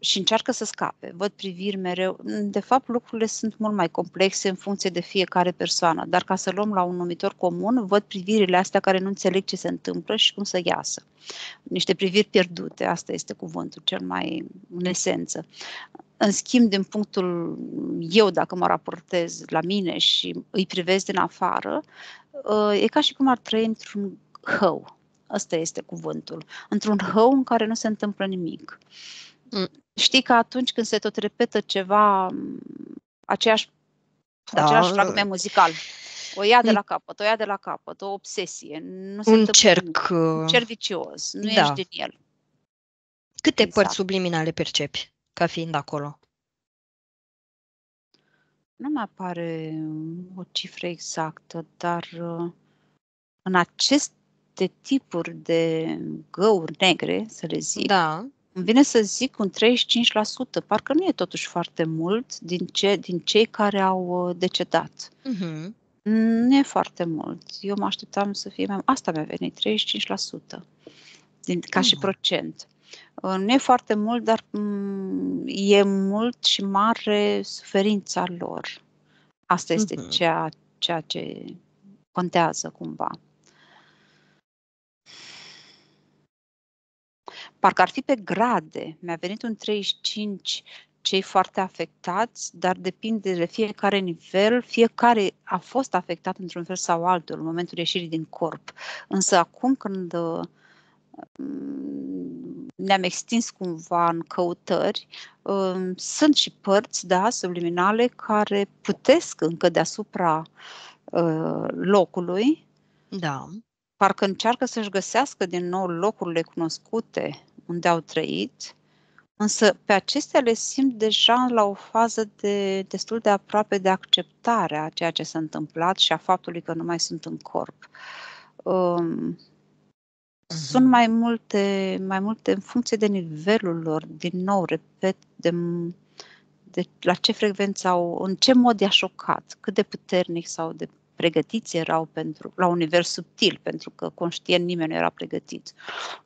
și încearcă să scape. Văd priviri mereu. De fapt, lucrurile sunt mult mai complexe în funcție de fiecare persoană, dar ca să luăm la un numitor comun, văd privirile astea care nu înțeleg ce se întâmplă și cum să iasă. Niște priviri pierdute, asta este cuvântul cel mai în esență. În schimb, din punctul eu, dacă mă raportez la mine și îi privesc din afară, e ca și cum ar trăi într-un hău. Ăsta este cuvântul. Într-un hău în care nu se întâmplă nimic. Știi că atunci când se tot repetă ceva, aceeași fragment muzical, o ia de la capăt, o ia de la capăt, o obsesie. Nu se întâmplă cerc. Un cerc vicios, nu ieși din el. Câte părți subliminale percepi ca fiind acolo? Nu mi apare o cifră exactă, dar în aceste tipuri de găuri negre, să le zic, îmi vine să zic un 35%, parcă nu e totuși foarte mult din cei care au decedat. Uh-huh. Nu e foarte mult. Eu mă așteptam să fie mai mult. Asta mi-a venit, 35% ca și procent. Nu e foarte mult, dar e mult și mare suferința lor. Asta este ceea ce contează cumva. Parcă ar fi pe grade. Mi-a venit un 35 cei foarte afectați, dar depinde de fiecare nivel. Fiecare a fost afectat într-un fel sau altul în momentul ieșirii din corp. Însă acum când ne-am extins cumva în căutări, sunt și părți, subliminale, care putesc încă deasupra locului. Da. Parcă încearcă să-și găsească din nou locurile cunoscute unde au trăit, însă pe acestea le simt deja la o fază destul de aproape de acceptare a ceea ce s-a întâmplat și a faptului că nu mai sunt în corp. Sunt mai multe în funcție de nivelul lor, din nou, repet, de la ce frecvență au, în ce mod i-a șocat, cât de puternic sau de pregătiți erau la un nivel subtil, pentru că conștient nimeni nu era pregătit.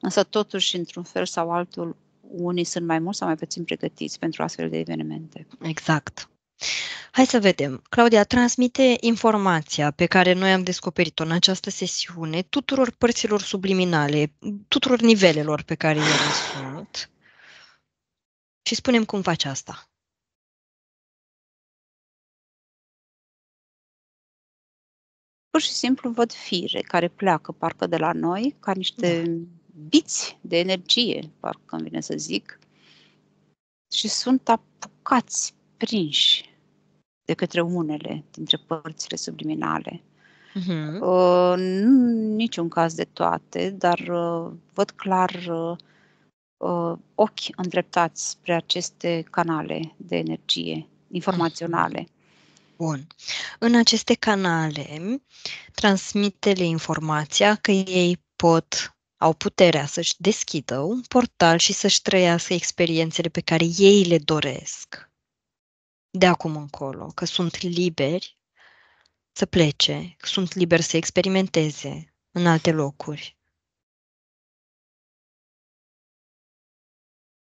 Însă totuși, într-un fel sau altul, unii sunt mai mult sau mai puțin pregătiți pentru astfel de evenimente. Exact. Hai să vedem. Claudia, transmite informația pe care noi am descoperit-o în această sesiune tuturor părților subliminale, tuturor nivelelor pe care i-am spunut. Și spunem cum faci asta. Pur și simplu văd fire care pleacă parcă de la noi, ca niște biți de energie, parcă îmi vine să zic, și sunt apucați, prinși de către unele dintre părțile subliminale. Nu niciun caz de toate, dar văd clar ochi îndreptați spre aceste canale de energie informaționale. Bun. În aceste canale transmite-le informația că ei au puterea să-și deschidă un portal și să-și trăiască experiențele pe care ei le doresc de acum încolo, că sunt liberi să plece, că sunt liberi să experimenteze în alte locuri.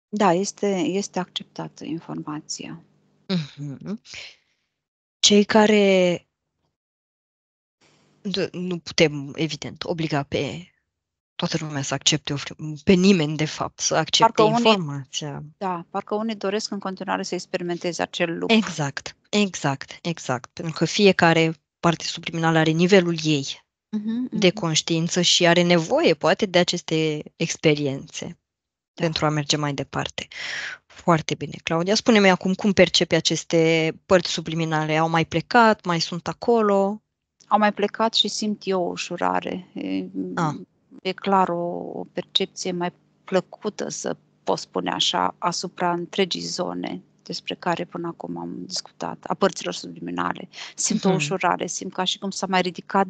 Da, este acceptată informația. Cei care nu putem, evident, obliga pe toată lumea să accepte, pe nimeni, de fapt, să accepte informația. Parcă unii doresc în continuare să experimenteze acel lucru. Exact. Pentru că fiecare parte subliminală are nivelul ei de conștiință și are nevoie, poate, de aceste experiențe pentru a merge mai departe. Foarte bine, Claudia. Spune-mi acum cum percepi aceste părți subliminale. Au mai plecat? Mai sunt acolo? Au mai plecat și simt eu o ușurare. E clar o percepție mai plăcută, să pot spune așa, asupra întregii zone despre care până acum am discutat, a părților subliminale. Simt o ușurare, simt ca și cum s-a mai ridicat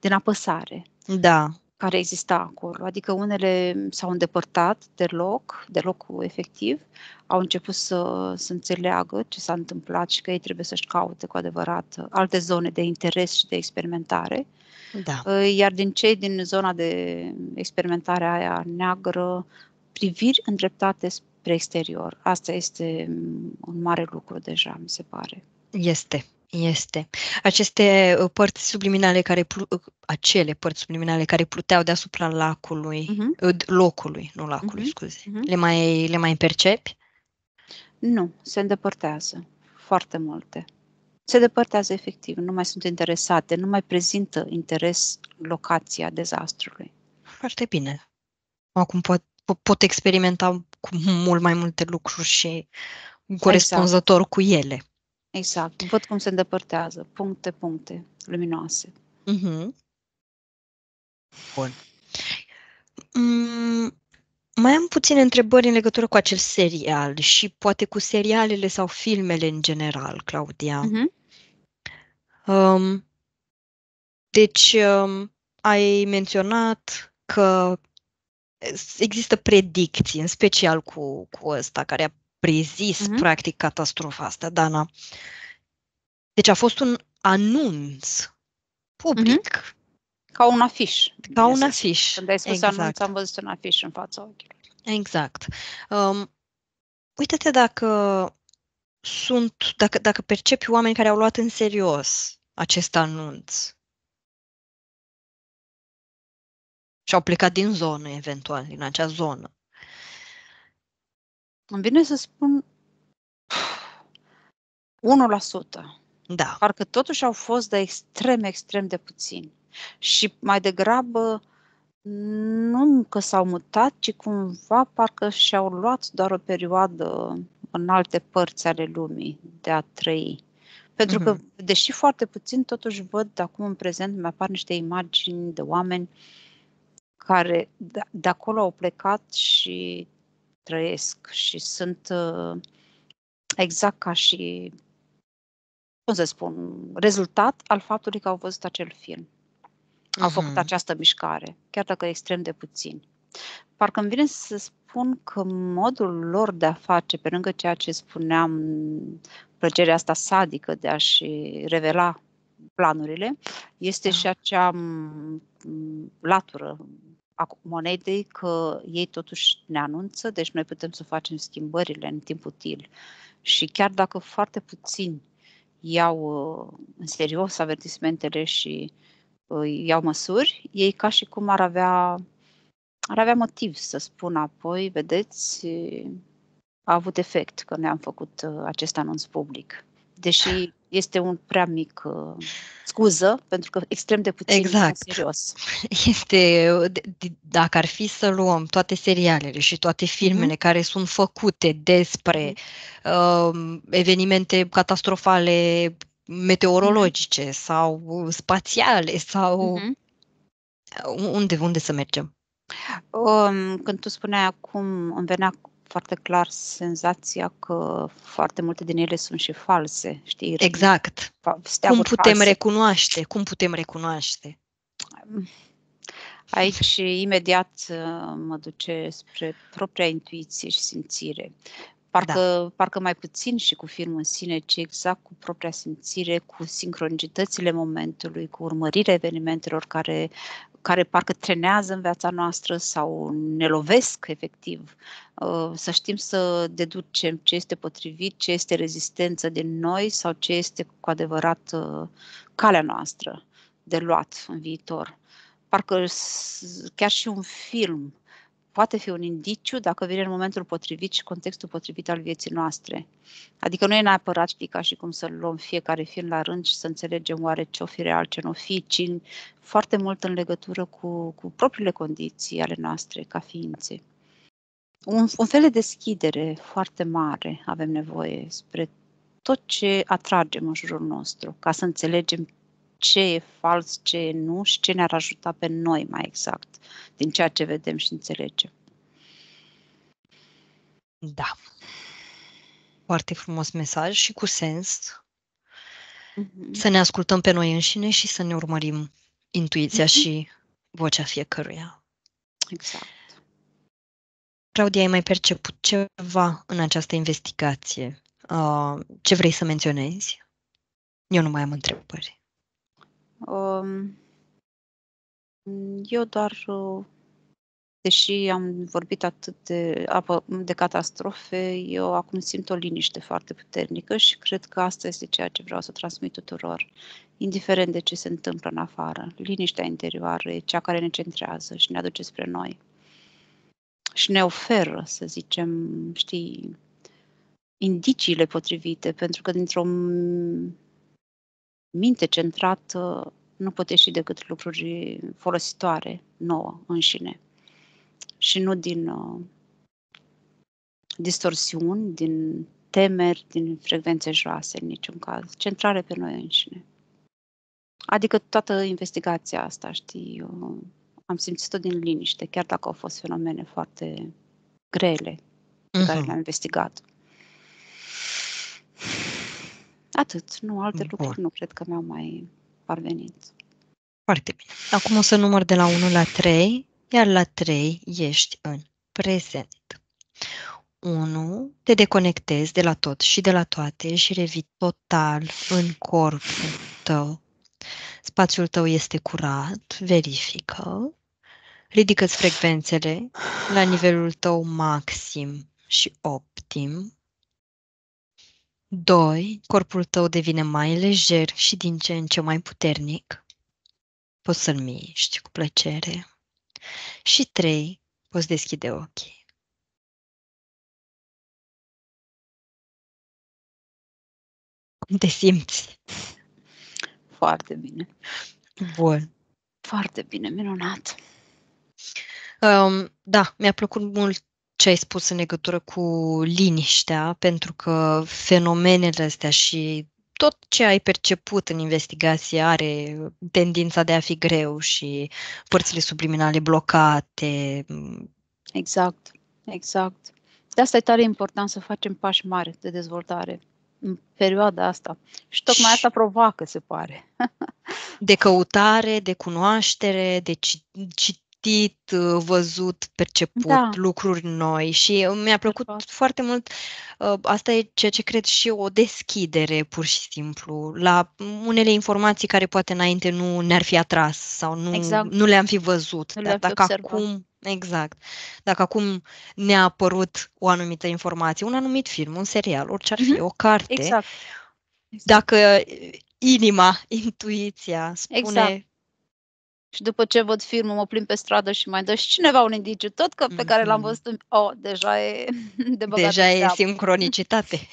din apăsare. Da. Care exista acolo. Adică unele s-au îndepărtat de loc efectiv, au început să înțeleagă ce s-a întâmplat și că ei trebuie să-și caute cu adevărat alte zone de interes și de experimentare. Iar din cei din zona de experimentare aia neagră, priviri îndreptate spre exterior. Asta este un mare lucru deja, mi se pare. Este. Aceste părți subliminale care pluteau deasupra lacului, locului, nu lacului, scuze. Le mai percepi? Nu, se îndepărtează foarte multe. Se depărtează efectiv, nu mai sunt interesate, nu mai prezintă interes locația dezastrului. foarte bine. Acum pot experimenta cu mult mai multe lucruri și corespunzător exact. Cu ele. Exact. Văd cum se îndepărtează. Puncte luminoase. Mm-hmm. Bun. Mai am puține întrebări în legătură cu acel serial și poate cu serialele sau filmele în general, Claudia. Mm-hmm. Deci, ai menționat că există predicții, în special cu ăsta, care a prezis, practic, catastrofa asta, Dana. Deci a fost un anunț public. Ca un afiș. Ca un afiș. Când ai spus exact. Anunț, am văzut un afiș în fața ochilor. Exact. Uite-te dacă percepi oameni care au luat în serios acest anunț. Și au plecat din zonă, eventual, din acea zonă. Îmi vine să spun 1%. Da. Parcă totuși au fost de extrem de puțini. Și mai degrabă nu că s-au mutat, ci cumva parcă și-au luat doar o perioadă în alte părți ale lumii de a trăi. Pentru că, deși foarte puțin, totuși văd acum în prezent, mi-apar niște imagini de oameni care de acolo au plecat și trăiesc și sunt exact ca și, cum să spun, rezultat al faptului că au văzut acel film. Au făcut această mișcare, chiar dacă extrem de puțin. Parcă îmi vine să spun că modul lor de a face, pe lângă ceea ce spuneam, plăcerea asta sadică de a-și revela planurile, este și acea latură a monedei că ei totuși ne anunță, deci noi putem să facem schimbările în timp util. Și chiar dacă foarte puțini iau în serios avertismentele și iau măsuri, ei ca și cum ar avea motiv să spună apoi, vedeți, a avut efect că ne-am făcut acest anunț public. Deși este un prea mic scuză, pentru că extrem de puțin exact. Serios. Este, dacă ar fi să luăm toate serialele și toate filmele care sunt făcute despre evenimente catastrofale meteorologice sau spațiale sau unde să mergem? Când tu spuneai acum, îmi venea foarte clar senzația că foarte multe din ele sunt și false, știi? Exact. Cum putem false. Recunoaște? Cum putem recunoaște? Aici imediat mă duce spre propria intuiție și simțire. Parcă mai puțin și cu filmul în sine, ci exact cu propria simțire, cu sincronicitățile momentului, cu urmărirea evenimentelor care parcă trenează în viața noastră sau ne lovesc efectiv. Să știm să deducem ce este potrivit, ce este rezistență din noi sau ce este cu adevărat calea noastră de luat în viitor. Parcă chiar și un film poate fi un indiciu dacă vine în momentul potrivit și contextul potrivit al vieții noastre. Adică nu e neapărat, știi, ca și cum să luăm fiecare film la rând și să înțelegem oare ce o fi real, ce n-o fi, ci foarte mult în legătură cu propriile condiții ale noastre ca ființe. Un fel de deschidere foarte mare avem nevoie spre tot ce atragem în jurul nostru, ca să înțelegem ce e fals, ce e nu și ce ne-ar ajuta pe noi mai exact din ceea ce vedem și înțelegem. Da. Foarte frumos mesaj și cu sens. Să ne ascultăm pe noi înșine și să ne urmărim intuiția și vocea fiecăruia. Exact. Claudia, ai mai perceput ceva în această investigație? Ce vrei să menționezi? Eu nu mai am întrebări. Eu doar, deși am vorbit atât de catastrofe, eu acum simt o liniște foarte puternică și cred că asta este ceea ce vreau să transmit tuturor, indiferent de ce se întâmplă în afară. Liniștea interioară e cea care ne centrează și ne aduce spre noi și ne oferă, să zicem, știi, indiciile potrivite, pentru că dintr-o minte centrată nu pot ieși decât lucruri folositoare nouă înșine și nu din distorsiuni, din temeri, din frecvențe joase, în niciun caz. Centrare pe noi înșine. Adică toată investigația asta, știi, eu am simțit-o din liniște, chiar dacă au fost fenomene foarte grele pe care le-am investigat. Atât, nu, alte lucruri nu cred că mi-au mai parvenit. Foarte bine. Acum o să număr de la 1 la 3, iar la 3 ești în prezent. 1. Te deconectezi de la tot și de la toate și revii total în corpul tău. Spațiul tău este curat, verifică, ridică-ți frecvențele la nivelul tău maxim și optim. 2. Corpul tău devine mai lejer și din ce în ce mai puternic. Poți să-l miști cu plăcere. Și 3. Poți deschide ochii. Cum te simți? Foarte bine. Bun. Foarte bine, minunat. Da, mi-a plăcut mult ce ai spus în legătură cu liniștea, pentru că fenomenele astea și tot ce ai perceput în investigație are tendința de a fi greu și părțile subliminale blocate. Exact, exact. De asta e tare important să facem pași mari de dezvoltare în perioada asta. Și tocmai asta provoacă, se pare. De căutare, de cunoaștere, de citit, văzut, perceput, da, lucruri noi. Și mi-a plăcut foarte mult. Asta e ceea ce cred și eu, o deschidere, pur și simplu, la unele informații care poate înainte nu ne-ar fi atras sau nu, exact, nu le-am fi văzut. Dar dacă acum... Exact. Dacă acum ne-a apărut o anumită informație, un anumit film, un serial, orice ar fi, o carte, exact. Exact. Dacă inima, intuiția spune... Exact. Și după ce văd filmul, mă plimb pe stradă și mai dă și cineva un indiciu, tot că pe care l-am văzut, deja e de băgat. Deja e sincronicitate.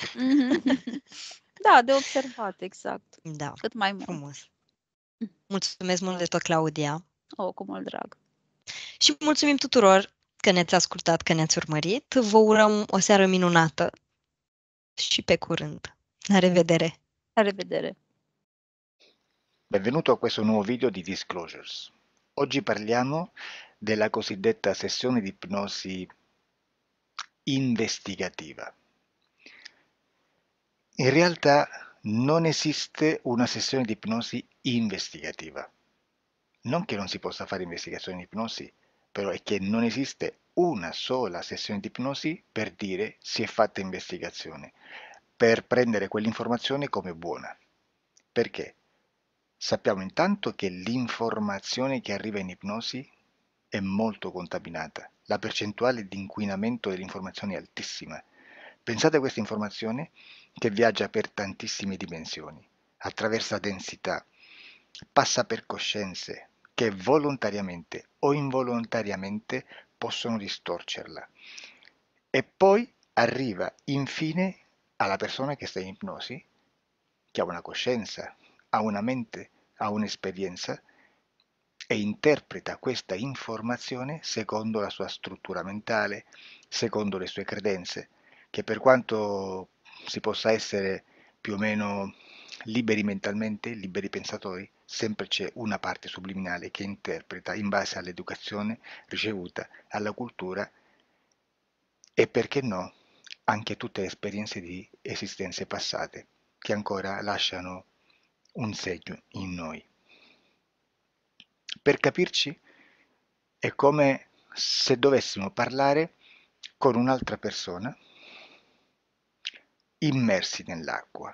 Da, de observat, exact. Da. Cât mai mult. Frumos. Mulțumesc mult de tot, Claudia. Cu mult drag. Și mulțumim tuturor că ne-ați ascultat, că ne-ați urmărit. Vă urăm o seară minunată și pe curând. La revedere! La revedere! Benvenuto a questo nuovo video di Disclosures. Oggi parliamo della cosiddetta sessione di ipnosi investigativa. In realtà non esiste una sessione di ipnosi investigativa. Non che non si possa fare investigazione di ipnosi, però è che non esiste una sola sessione di ipnosi per dire si è fatta investigazione, per prendere quell'informazione come buona. Perché? Sappiamo intanto che l'informazione che arriva in ipnosi è molto contaminata, la percentuale di inquinamento dell'informazione è altissima. Pensate a questa informazione che viaggia per tantissime dimensioni, attraversa densità, passa per coscienze che volontariamente o involontariamente possono distorcerla e poi arriva infine alla persona che sta in ipnosi, che ha una coscienza, ha una mente, ha un'esperienza e interpreta questa informazione secondo la sua struttura mentale, secondo le sue credenze, che per quanto si possa essere più o meno liberi mentalmente, liberi pensatori, sempre c'è una parte subliminale che interpreta in base all'educazione ricevuta, alla cultura e, perché no, anche tutte le esperienze di esistenze passate che ancora lasciano un segno in noi. Per capirci è come se dovessimo parlare con un'altra persona immersi nell'acqua,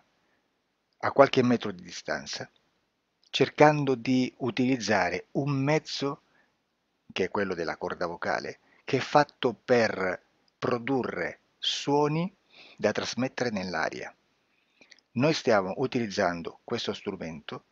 a qualche metro di distanza, cercando di utilizzare un mezzo, che è quello della corda vocale, che è fatto per produrre suoni da trasmettere nell'aria. Noi stiamo utilizzando questo strumento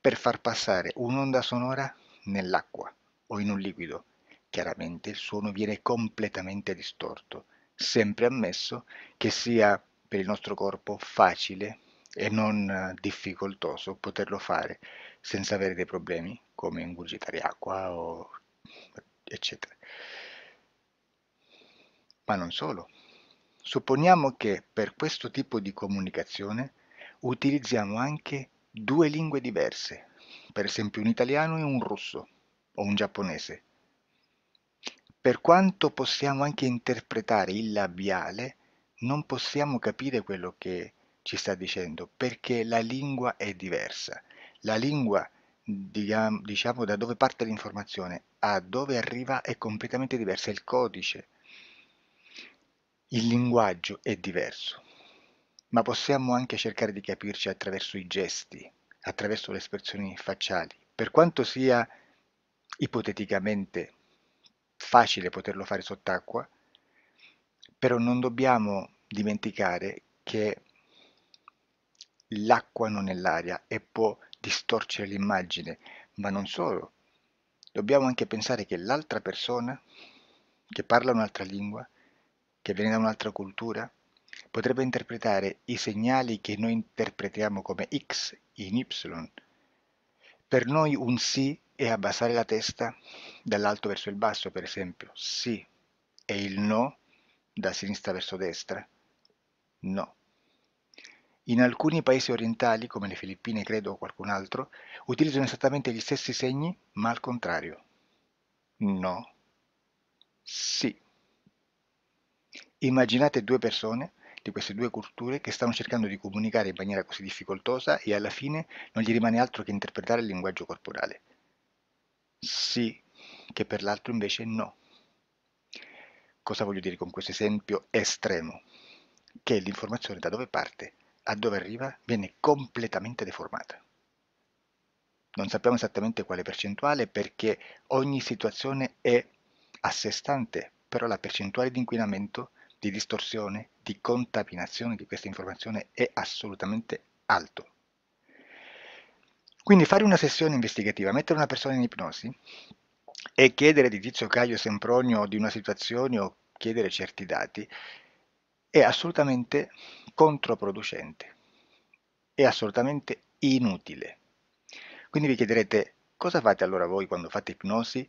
per far passare un'onda sonora nell'acqua o in un liquido. Chiaramente il suono viene completamente distorto, sempre ammesso che sia per il nostro corpo facile e non difficoltoso poterlo fare senza avere dei problemi come ingurgitare acqua o eccetera. Ma non solo. Supponiamo che per questo tipo di comunicazione utilizziamo anche due lingue diverse, per esempio un italiano e un russo o un giapponese. Per quanto possiamo anche interpretare il labiale, non possiamo capire quello che ci sta dicendo, perché la lingua è diversa. La lingua, diciamo, da dove parte l'informazione a dove arriva è completamente diversa, il codice, il linguaggio è diverso. Ma possiamo anche cercare di capirci attraverso i gesti, attraverso le espressioni facciali. Per quanto sia ipoteticamente facile poterlo fare sott'acqua, però non dobbiamo dimenticare che l'acqua non è l'aria e può distorcere l'immagine, ma non solo. Dobbiamo anche pensare che l'altra persona, che parla un'altra lingua, che viene da un'altra cultura, potrebbe interpretare i segnali che noi interpretiamo come X in Y. Per noi un sì è abbassare la testa dall'alto verso il basso, per esempio, sì, e il no da sinistra verso destra, no. In alcuni paesi orientali, come le Filippine, credo, o qualcun altro, utilizzano esattamente gli stessi segni, ma al contrario. No. Sì. Immaginate due persone di queste due culture che stanno cercando di comunicare in maniera così difficoltosa e alla fine non gli rimane altro che interpretare il linguaggio corporale. Sì, che per l'altro invece no. Cosa voglio dire con questo esempio estremo? Che l'informazione da dove parte a dove arriva viene completamente deformata. Non sappiamo esattamente quale percentuale, perché ogni situazione è a sé stante, però la percentuale di inquinamento, di distorsione, di contaminazione di questa informazione è assolutamente alto. Quindi fare una sessione investigativa, mettere una persona in ipnosi e chiedere di Tizio, Caio, Sempronio di una situazione o chiedere certi dati è assolutamente controproducente, è assolutamente inutile. Quindi vi chiederete: cosa fate allora voi quando fate ipnosi,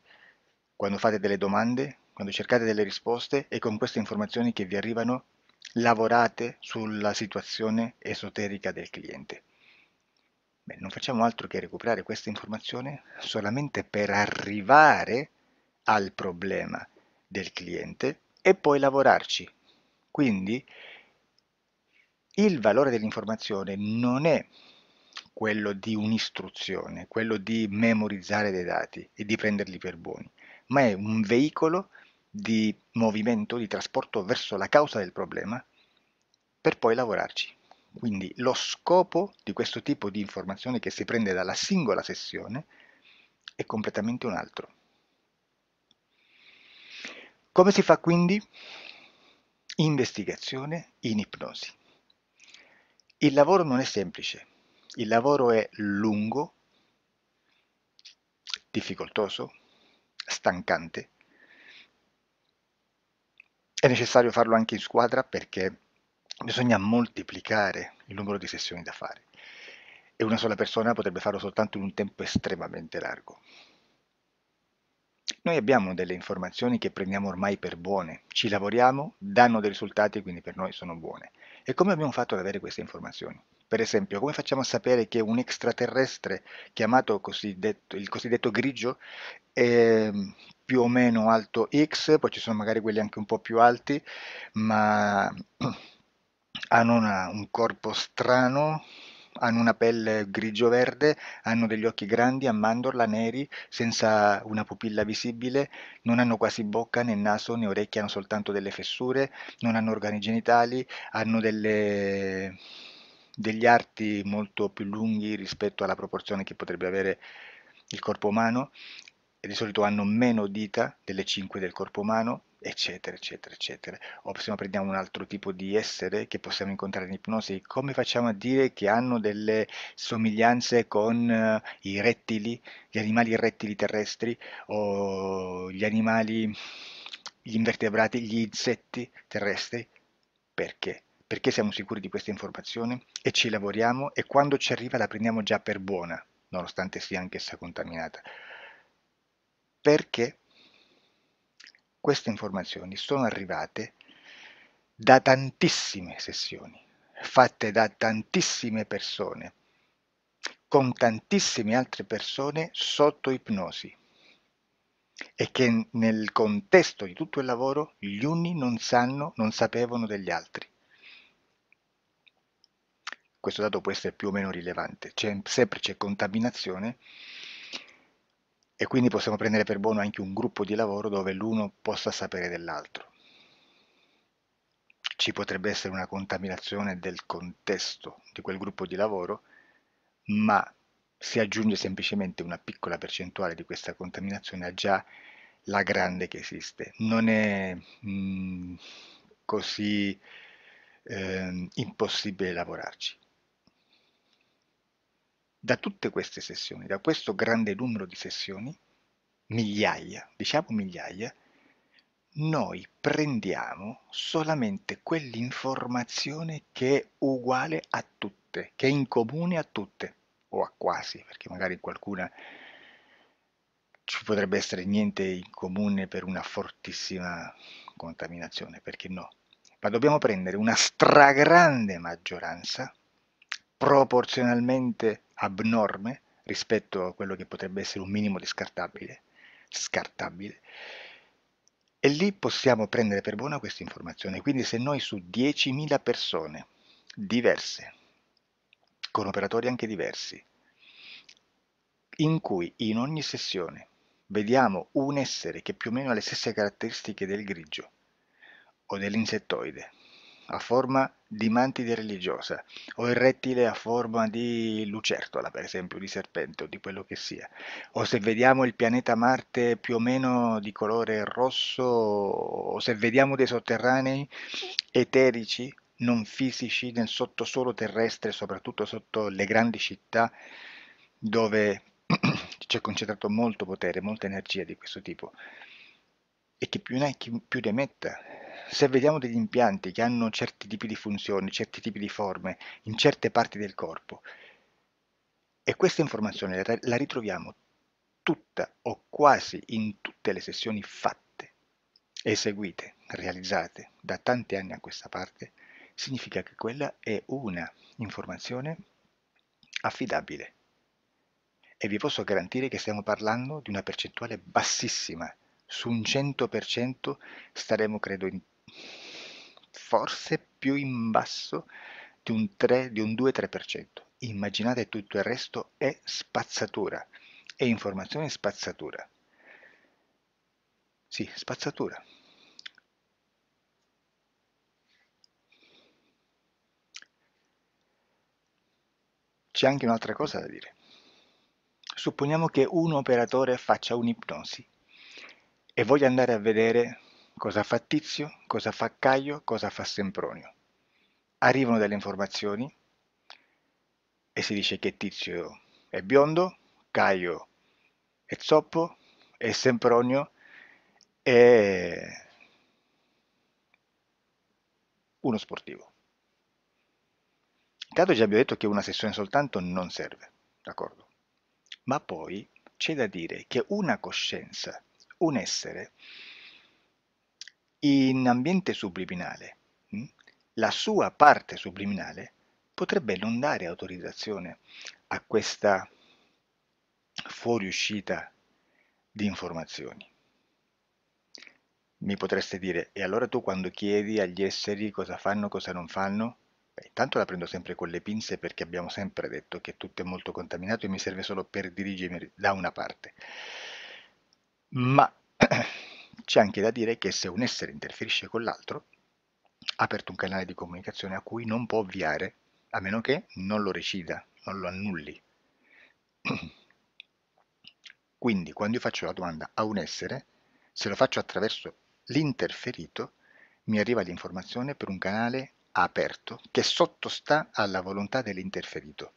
quando fate delle domande, quando cercate delle risposte e con queste informazioni che vi arrivano lavorate sulla situazione esoterica del cliente? Beh, non facciamo altro che recuperare questa informazione solamente per arrivare al problema del cliente e poi lavorarci. Quindi il valore dell'informazione non è quello di un'istruzione, quello di memorizzare dei dati e di prenderli per buoni, ma è un veicolo di movimento, di trasporto verso la causa del problema per poi lavorarci. Quindi lo scopo di questo tipo di informazione che si prende dalla singola sessione è completamente un altro. Come si fa quindi? Investigazione in ipnosi. Il lavoro non è semplice, il lavoro è lungo, difficoltoso, stancante. È necessario farlo anche in squadra perché bisogna moltiplicare il numero di sessioni da fare e una sola persona potrebbe farlo soltanto in un tempo estremamente largo. Noi abbiamo delle informazioni che prendiamo ormai per buone, ci lavoriamo, danno dei risultati e quindi per noi sono buone. E come abbiamo fatto ad avere queste informazioni? Per esempio, come facciamo a sapere che un extraterrestre, chiamato il cosiddetto grigio, è più o meno alto X, poi ci sono magari quelli anche un po' più alti, ma hanno un corpo strano, hanno una pelle grigio-verde, hanno degli occhi grandi, a mandorla, neri, senza una pupilla visibile, non hanno quasi bocca, né naso, né orecchie, hanno soltanto delle fessure, non hanno organi genitali, hanno degli arti molto più lunghi rispetto alla proporzione che potrebbe avere il corpo umano, e di solito hanno meno dita delle 5 del corpo umano, eccetera, eccetera, eccetera. O se prendiamo un altro tipo di essere che possiamo incontrare in ipnosi, come facciamo a dire che hanno delle somiglianze con i rettili, gli animali rettili terrestri, o gli animali, gli invertebrati, gli insetti terrestri? Perché? Perché siamo sicuri di questa informazione e ci lavoriamo e quando ci arriva la prendiamo già per buona, nonostante sia anch'essa contaminata, perché queste informazioni sono arrivate da tantissime sessioni, fatte da tantissime persone, con tantissime altre persone sotto ipnosi, e che nel contesto di tutto il lavoro gli uni non sapevano degli altri. Questo dato può essere più o meno rilevante, sempre c'è contaminazione, e quindi possiamo prendere per buono anche un gruppo di lavoro dove l'uno possa sapere dell'altro. Ci potrebbe essere una contaminazione del contesto di quel gruppo di lavoro, ma si aggiunge semplicemente una piccola percentuale di questa contaminazione a già la grande che esiste. Non è così impossibile lavorarci. Da tutte queste sessioni, da questo grande numero di sessioni, migliaia, diciamo migliaia, noi prendiamo solamente quell'informazione che è uguale a tutte, che è in comune a tutte, o a quasi, perché magari in qualcuna ci potrebbe essere niente in comune per una fortissima contaminazione, perché no? Ma dobbiamo prendere una stragrande maggioranza, proporzionalmente abnorme, rispetto a quello che potrebbe essere un minimo di scartabile, e lì possiamo prendere per buona questa informazione. Quindi se noi su 10.000 persone diverse, con operatori anche diversi, in cui in ogni sessione vediamo un essere che più o meno ha le stesse caratteristiche del grigio o dell'insettoide, a forma di mantide religiosa, o il rettile a forma di lucertola, per esempio, di serpente o di quello che sia, o se vediamo il pianeta Marte più o meno di colore rosso, o se vediamo dei sotterranei eterici, non fisici, nel sottosuolo terrestre, soprattutto sotto le grandi città, dove c'è concentrato molto potere, molta energia di questo tipo, e che più ne ha chi più ne metta. Se vediamo degli impianti che hanno certi tipi di funzioni, certi tipi di forme, in certe parti del corpo, e questa informazione la ritroviamo tutta o quasi in tutte le sessioni fatte, eseguite, realizzate da tanti anni a questa parte, significa che quella è una informazione affidabile. E vi posso garantire che stiamo parlando di una percentuale bassissima. Su un 100% staremo, credo, forse più in basso di un 2-3%. Immaginate, tutto il resto è spazzatura, è informazione spazzatura. Sì, spazzatura. C'è anche un'altra cosa da dire. Supponiamo che un operatore faccia un'ipnosi e voglio andare a vedere cosa fa Tizio, cosa fa Caio, cosa fa Sempronio. Arrivano delle informazioni e si dice che Tizio è biondo, Caio è zoppo e Sempronio è uno sportivo. Intanto già abbiamo detto che una sessione soltanto non serve, d'accordo? Ma poi c'è da dire che una coscienza, un essere, in ambiente subliminale, la sua parte subliminale potrebbe non dare autorizzazione a questa fuoriuscita di informazioni. Mi potreste dire, e allora tu quando chiedi agli esseri cosa fanno, cosa non fanno? Beh, intanto la prendo sempre con le pinze, perché abbiamo sempre detto che tutto è molto contaminato e mi serve solo per dirigermi da una parte. Ma c'è anche da dire che se un essere interferisce con l'altro, ha aperto un canale di comunicazione a cui non può ovviare, a meno che non lo recida, non lo annulli. Quindi quando io faccio la domanda a un essere, se lo faccio attraverso l'interferito, mi arriva l'informazione per un canale aperto che sottostà alla volontà dell'interferito.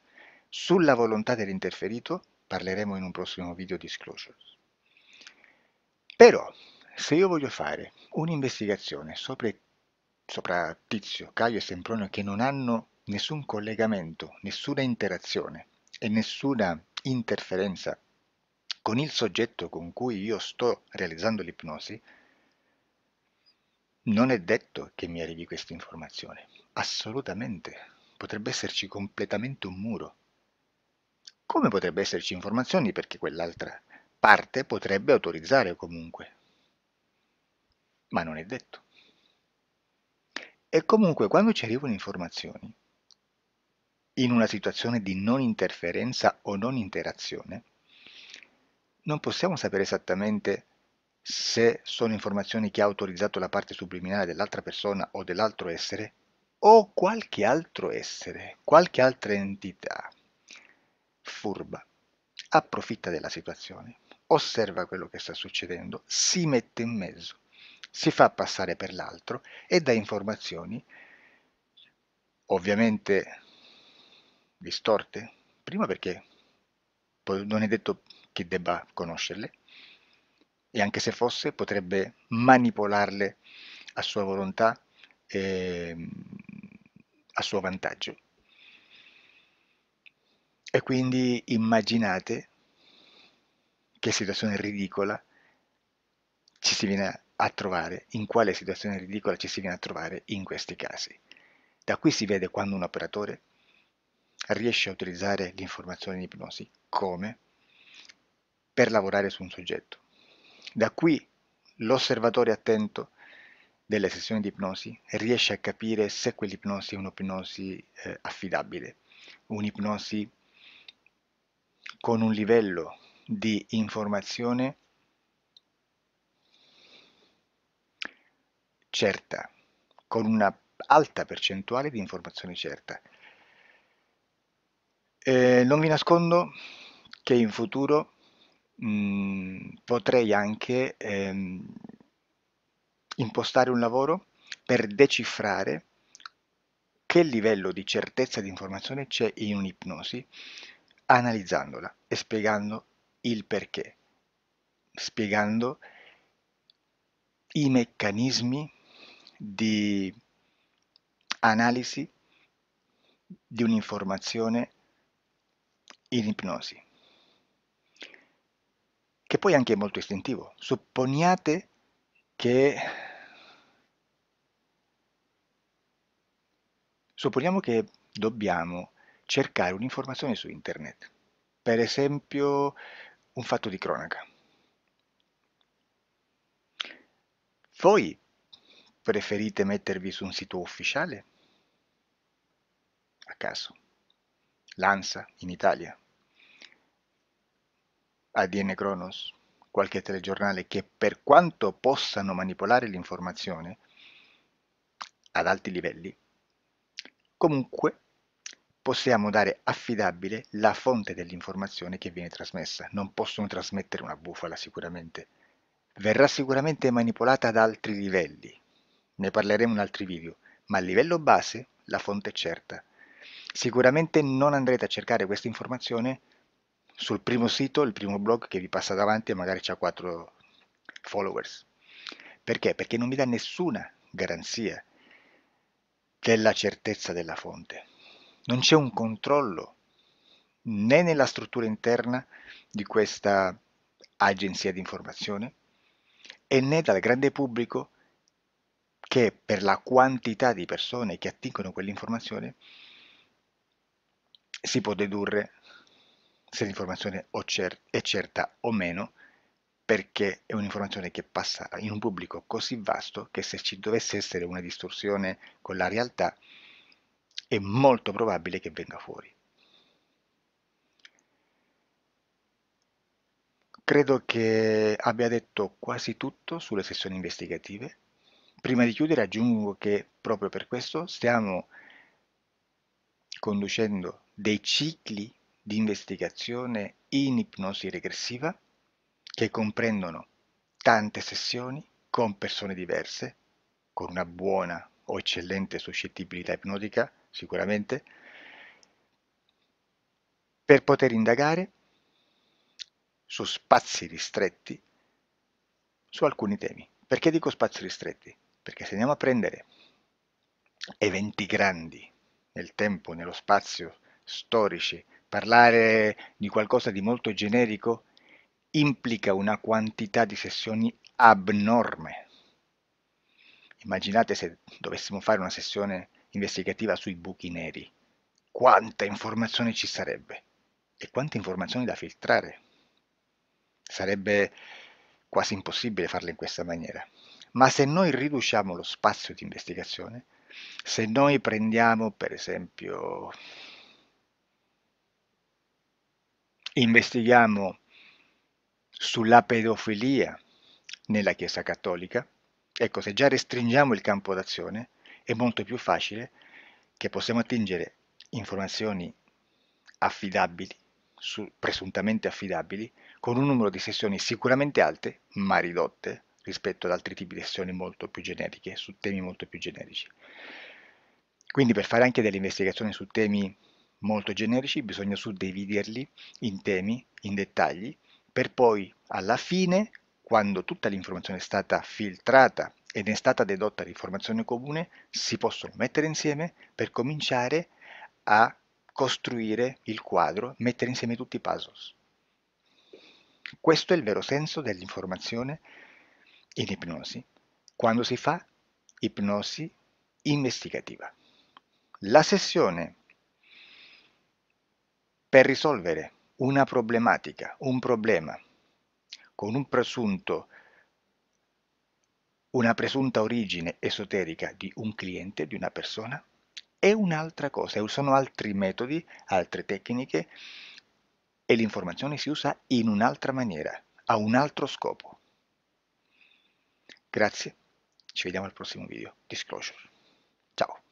Sulla volontà dell'interferito parleremo in un prossimo video di Disclosures. Però, se io voglio fare un'investigazione sopra Tizio, Caio e Sempronio, che non hanno nessun collegamento, nessuna interazione e nessuna interferenza con il soggetto con cui io sto realizzando l'ipnosi, non è detto che mi arrivi questa informazione. Assolutamente. Potrebbe esserci completamente un muro. Come potrebbe esserci informazioni perché quell'altra parte potrebbe autorizzare comunque. Ma non è detto. E comunque quando ci arrivano informazioni, in una situazione di non interferenza o non interazione, non possiamo sapere esattamente se sono informazioni che ha autorizzato la parte subliminale dell'altra persona o dell'altro essere, o qualche altro essere, qualche altra entità furba, approfitta della situazione, osserva quello che sta succedendo, si mette in mezzo, si fa passare per l'altro e dà informazioni, ovviamente distorte, prima perché non è detto che debba conoscerle e anche se fosse potrebbe manipolarle a sua volontà e a suo vantaggio. E quindi immaginate che situazione ridicola ci si viene a trovare, in quale situazione ridicola ci si viene a trovare in questi casi. Da qui si vede quando un operatore riesce a utilizzare l'informazione in ipnosi come per lavorare su un soggetto. Da qui l'osservatore attento delle sessioni di ipnosi riesce a capire se quell'ipnosi è un'ipnosi affidabile, un'ipnosi con un livello di informazione certa, con una alta percentuale di informazione certa. Non vi nascondo che in futuro potrei anche impostare un lavoro per decifrare che livello di certezza di informazione c'è in un'ipnosi, analizzandola e spiegando il perché, spiegando i meccanismi di analisi di un'informazione in ipnosi, che poi anche è molto istintivo. Supponiate che dobbiamo cercare un'informazione su internet, per esempio un fatto di cronaca. Voi preferite mettervi su un sito ufficiale? A caso. L'ANSA in Italia, ADN Cronos, qualche telegiornale che per quanto possano manipolare l'informazione ad alti livelli, comunque possiamo dare affidabile la fonte dell'informazione che viene trasmessa. Non possono trasmettere una bufala sicuramente. Verrà sicuramente manipolata ad altri livelli. Ne parleremo in altri video, ma a livello base la fonte è certa. Sicuramente non andrete a cercare questa informazione sul primo sito, il primo blog che vi passa davanti e magari c'ha 4 followers. Perché? Perché non mi dà nessuna garanzia della certezza della fonte. Non c'è un controllo né nella struttura interna di questa agenzia di informazione e né dal grande pubblico che per la quantità di persone che attingono quell'informazione si può dedurre se l'informazione è certa o meno, perché è un'informazione che passa in un pubblico così vasto che se ci dovesse essere una distorsione con la realtà è molto probabile che venga fuori. Credo che abbia detto quasi tutto sulle sessioni investigative. Prima di chiudere aggiungo che proprio per questo stiamo conducendo dei cicli di investigazione in ipnosi regressiva che comprendono tante sessioni con persone diverse, con una buona o eccellente suscettibilità ipnotica sicuramente, per poter indagare su spazi ristretti su alcuni temi. Perché dico spazi ristretti? Perché se andiamo a prendere eventi grandi nel tempo, nello spazio, storici, Parlare di qualcosa di molto generico implica una quantità di sessioni abnorme. Immaginate se dovessimo fare una sessione investigativa sui buchi neri. Quanta informazione ci sarebbe e quante informazioni da filtrare. Sarebbe quasi impossibile farlo in questa maniera. Ma se noi riduciamo lo spazio di investigazione, se noi prendiamo per esempio, investighiamo sulla pedofilia nella Chiesa Cattolica, ecco, se già restringiamo il campo d'azione è molto più facile che possiamo attingere informazioni affidabili, presuntamente affidabili, con un numero di sessioni sicuramente alte, ma ridotte, rispetto ad altri tipi di sessioni molto più generiche, su temi molto più generici. Quindi per fare anche delle investigazioni su temi molto generici bisogna suddividerli in temi, in dettagli, per poi alla fine, quando tutta l'informazione è stata filtrata ed è stata dedotta l'informazione comune, si possono mettere insieme per cominciare a costruire il quadro, mettere insieme tutti i puzzles. Questo è il vero senso dell'informazione in ipnosi, quando si fa ipnosi investigativa. La sessione per risolvere una problematica, un problema, con una presunta origine esoterica di un cliente, di una persona, è un'altra cosa, sono altri metodi, altre tecniche, e l'informazione si usa in un'altra maniera, ha un altro scopo. Grazie, ci vediamo al prossimo video. Disclosure. Ciao.